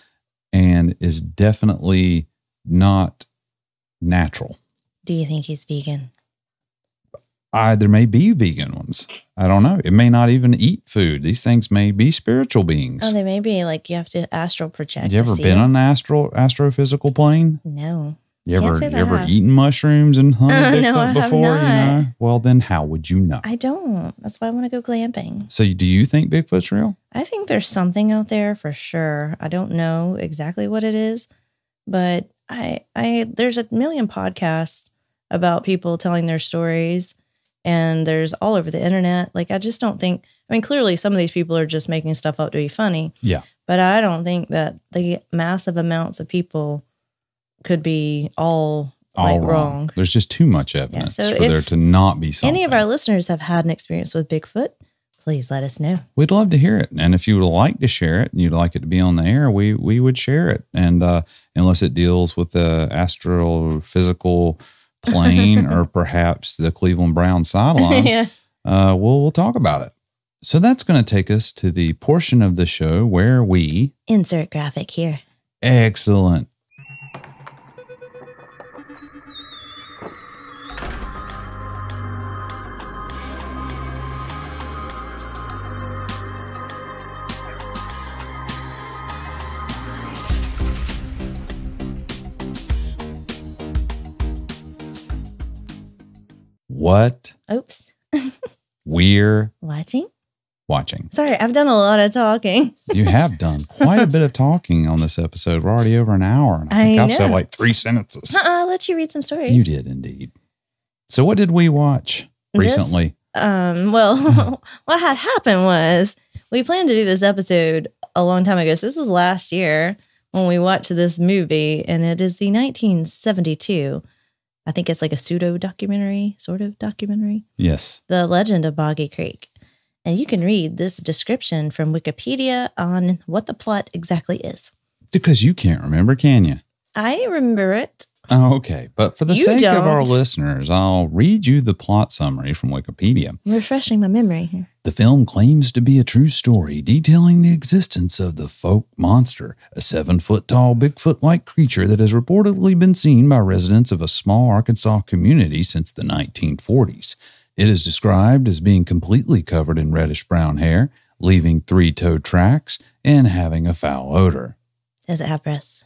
and is definitely not natural. Do you think he's vegan? There may be vegan ones. I don't know. It may not even eat food. These things may be spiritual beings. Oh, they may be. Like, you have to astral project. Have you ever been on an astrophysical plane? No. You ever eaten mushrooms and hunted Bigfoot before? No, I have not. You know? Well, then how would you know? I don't. That's why I want to go glamping. So do you think Bigfoot's real? I think there's something out there for sure. I don't know exactly what it is, but there's a million podcasts about people telling their stories. And there's all over the internet. Like, I just don't think, I mean, clearly some of these people are just making stuff up to be funny. Yeah. But I don't think that the massive amounts of people could be all wrong. There's just too much evidence for there to not be something. Any of our listeners have had an experience with Bigfoot, please let us know. We'd love to hear it. And if you would like to share it and you'd like it to be on the air, we would share it. And unless it deals with the astrophysical plane or perhaps the Cleveland Brown sidelines, yeah. We'll talk about it. So that's going to take us to the portion of the show where we... Insert graphic here. Excellent. What? Oops. We're watching. Sorry, I've done a lot of talking. You have done quite a bit of talking on this episode. We're already over an hour, and I think I've said like 3 sentences. I'll let you read some stories. You did indeed. So, what did we watch recently? Well, what had happened was we planned to do this episode a long time ago. So this was last year when we watched this movie, and it is the 1972. I think it's like a pseudo-documentary, sort of documentary. Yes. The Legend of Boggy Creek. And you can read this description from Wikipedia on what the plot exactly is. Because you can't remember, can you? I remember it. Oh, okay. But for the sake of our listeners, I'll read you the plot summary from Wikipedia. I'm refreshing my memory here. The film claims to be a true story detailing the existence of the folk monster, a 7-foot-tall Bigfoot-like creature that has reportedly been seen by residents of a small Arkansas community since the 1940s. It is described as being completely covered in reddish-brown hair, leaving 3-toed tracks, and having a foul odor. Does it have breasts?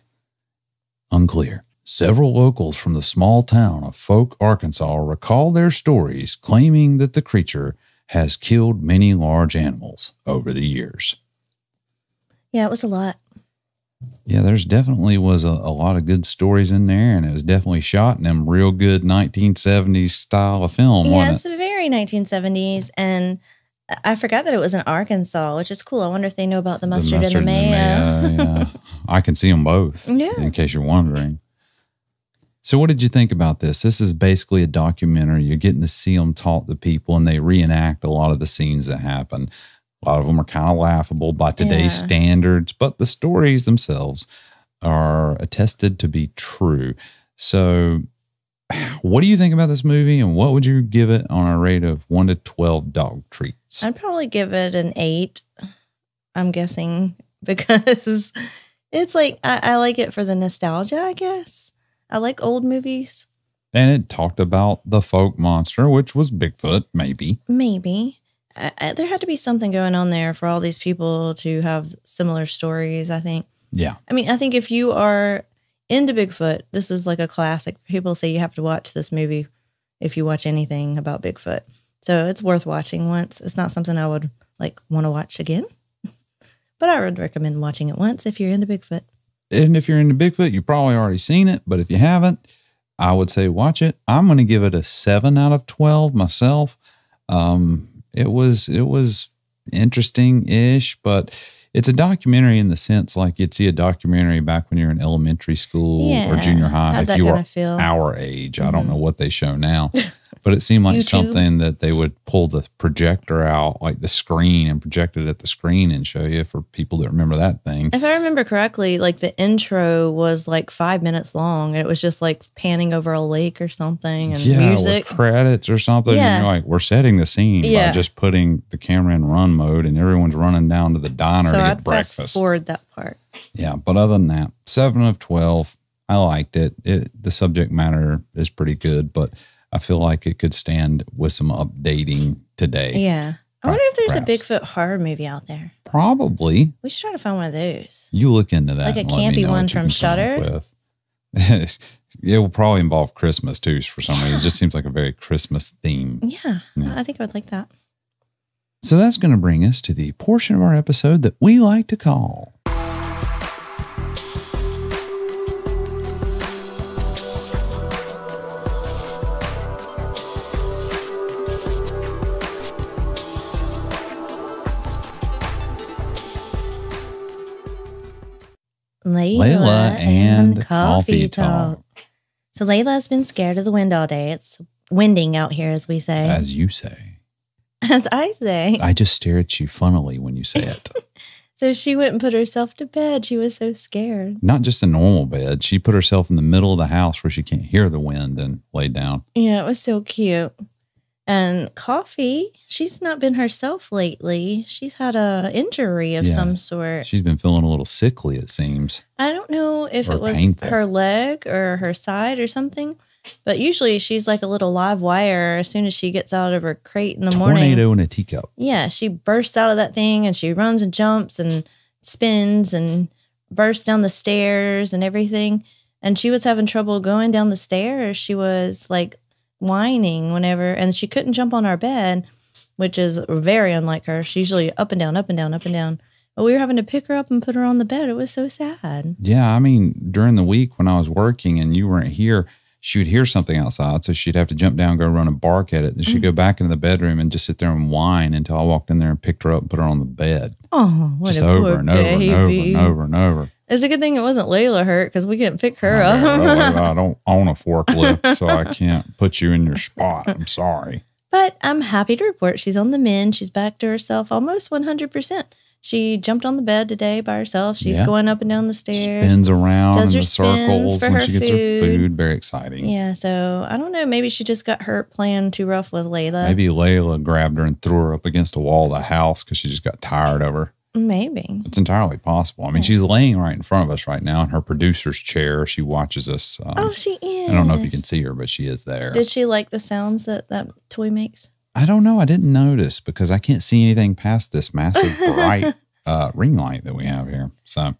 Unclear. Several locals from the small town of Folk, Arkansas, recall their stories, claiming that the creature has killed many large animals over the years. Yeah, it was a lot. Yeah, there's definitely was a lot of good stories in there, and it was definitely shot in them real good 1970s style of film. Yeah, it's very 1970s, and I forgot that it was in Arkansas, which is cool. I wonder if they know about the mustard and the mayo. Yeah. I can see them both, yeah. In case you're wondering. So what did you think about this? This is basically a documentary. You're getting to see them talk to people, and they reenact a lot of the scenes that happen. A lot of them are kind of laughable by today's standards, but the stories themselves are attested to be true. So what do you think about this movie, and what would you give it on a rate of 1 to 12 dog treats? I'd probably give it an 8, I'm guessing, because it's like I like it for the nostalgia, I guess. I like old movies. And it talked about the folk monster, which was Bigfoot, maybe. Maybe. There had to be something going on there for all these people to have similar stories, I think. Yeah. I mean, I think if you are into Bigfoot, this is like a classic. People say you have to watch this movie if you watch anything about Bigfoot. So it's worth watching once. It's not something I would like want to watch again, but I would recommend watching it once if you're into Bigfoot. And if you're into Bigfoot, you've probably already seen it, but if you haven't, I would say watch it. I'm going to give it a 7 out of 12 myself. It was interesting-ish, but it's a documentary in the sense like you'd see a documentary back when you're in elementary school or junior high. If you were our age, I don't know what they show now, but it seemed like something that they would pull the projector out, like the screen, and project it at the screen and show you for people that remember that thing. If I remember correctly, like the intro was like 5 minutes long. It was just like panning over a lake or something and music. With credits or something. Yeah. And you're like, we're setting the scene by just putting the camera in run mode and everyone's running down to the diner to get breakfast. So I'd fast forward that part. Yeah, but other than that, 7 of 12, I liked it. The subject matter is pretty good, but I feel like it could stand with some updating today. Yeah. I wonder if there's a Bigfoot horror movie out there. Probably. We should try to find one of those. You look into that. Like it can't be one from Shudder. It will probably involve Christmas too for some reason. It just seems like a very Christmas theme. Yeah, yeah. I think I would like that. So that's going to bring us to the portion of our episode that we like to call Layla and Coffee Talk. So Layla's been scared of the wind all day. It's winding out here, as we say. As you say. As I say. I just stare at you funnily when you say it. So she went and put herself to bed. She was so scared. Not just a normal bed. She put herself in the middle of the house where she can't hear the wind and laid down. Yeah, it was so cute. And Coffee, she's not been herself lately. She's had an injury of some sort. She's been feeling a little sickly, it seems. I don't know if it was painful. Her leg or her side or something, but usually she's like a little live wire as soon as she gets out of her crate in the morning. Tornado in a teacup. Yeah, she bursts out of that thing and she runs and jumps and spins and bursts down the stairs and everything. And she was having trouble going down the stairs. She was like whining whenever, and she couldn't jump on our bed, which is very unlike her. She's usually up and down, up and down, up and down. But we were having to pick her up and put her on the bed. It was so sad. Yeah, I mean, during the week when I was working and you weren't here, she would hear something outside, so she'd have to jump down, go run and bark at it. Then she'd go back into the bedroom and just sit there and whine until I walked in there and picked her up and put her on the bed. Oh, what just a over, poor and over baby. And over and over and over. It's a good thing it wasn't Layla hurt because we couldn't pick her up. I don't own a forklift, so I can't put you in your spot. I'm sorry. But I'm happy to report she's on the mend. She's back to herself almost 100%. She jumped on the bed today by herself. She's going up and down the stairs. Spins around in the circles when she gets her food. Very exciting. Yeah, so I don't know. Maybe she just got hurt playing too rough with Layla. Maybe Layla grabbed her and threw her up against the wall of the house because she just got tired of her. Maybe. It's entirely possible. I mean, she's laying right in front of us right now in her producer's chair. She watches us. Oh, she is. I don't know if you can see her, but she is there. Did she like the sounds that toy makes? I don't know. I didn't notice because I can't see anything past this massive bright ring light that we have here. So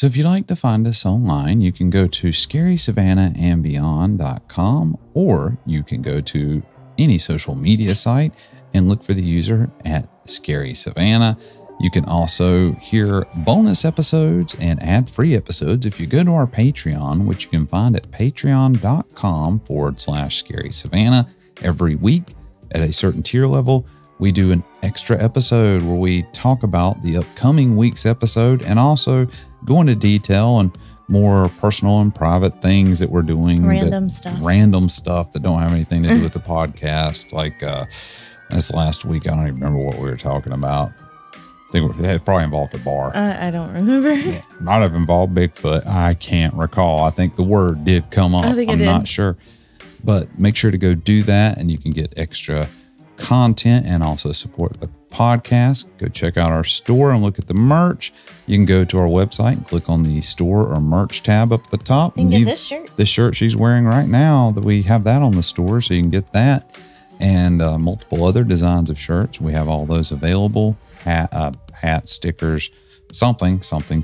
if you'd like to find us online, you can go to scarysavannahandbeyond.com, or you can go to any social media site and look for the user at Scary Savannah. You can also hear bonus episodes and ad-free episodes if you go to our Patreon, which you can find at patreon.com/Scary Savannah. Every week at a certain tier level, we do an extra episode where we talk about the upcoming week's episode and also go into detail on more personal and private things that we're doing. Random stuff that don't have anything to do with the podcast. Like this last week, I don't even remember what we were talking about. I think it probably involved a bar. I don't remember. Yeah, might have involved Bigfoot. I can't recall. I think the word did come up. I'm not sure. But make sure to go do that, and you can get extra content and also support the podcast. Go check out our store and look at the merch. You can go to our website and click on the store or merch tab up at the top. And get this shirt. This shirt she's wearing right now, that we have that on the store, so you can get that. And multiple other designs of shirts. We have all those available. Hats, stickers, something. That'll support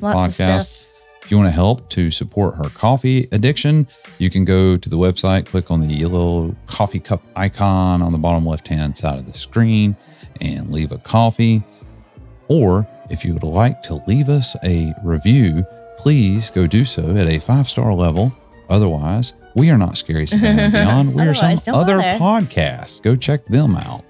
the podcast. If you want to help to support her coffee addiction, you can go to the website, click on the yellow coffee cup icon on the bottom left-hand side of the screen and leave a coffee. Or if you would like to leave us a review, please go do so at a 5-star level. Otherwise, we are not Scary Savannah and Beyond. We are some other podcast. Go check them out.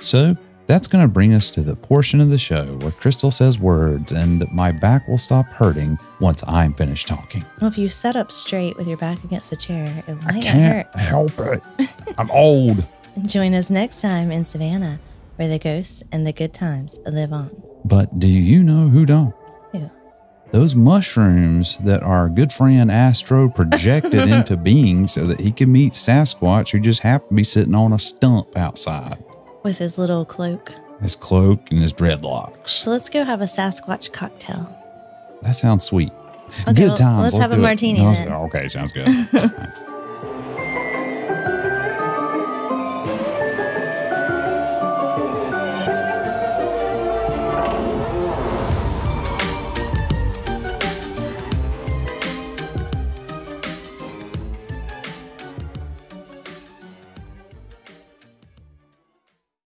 So that's going to bring us to the portion of the show where Crystal says words and my back will stop hurting once I'm finished talking. Well, if you sat up straight with your back against the chair, it might hurt. I can't help it. I'm old. Join us next time in Savannah, where the ghosts and the good times live on. But do you know who don't? Who? Those mushrooms that our good friend Astro projected into being so that he could meet Sasquatch, who just happened to be sitting on a stump outside. With his little cloak. His cloak and his dreadlocks. So let's go have a Sasquatch cocktail. That sounds sweet. Okay, good times. Let's have a martini then. Okay, sounds good.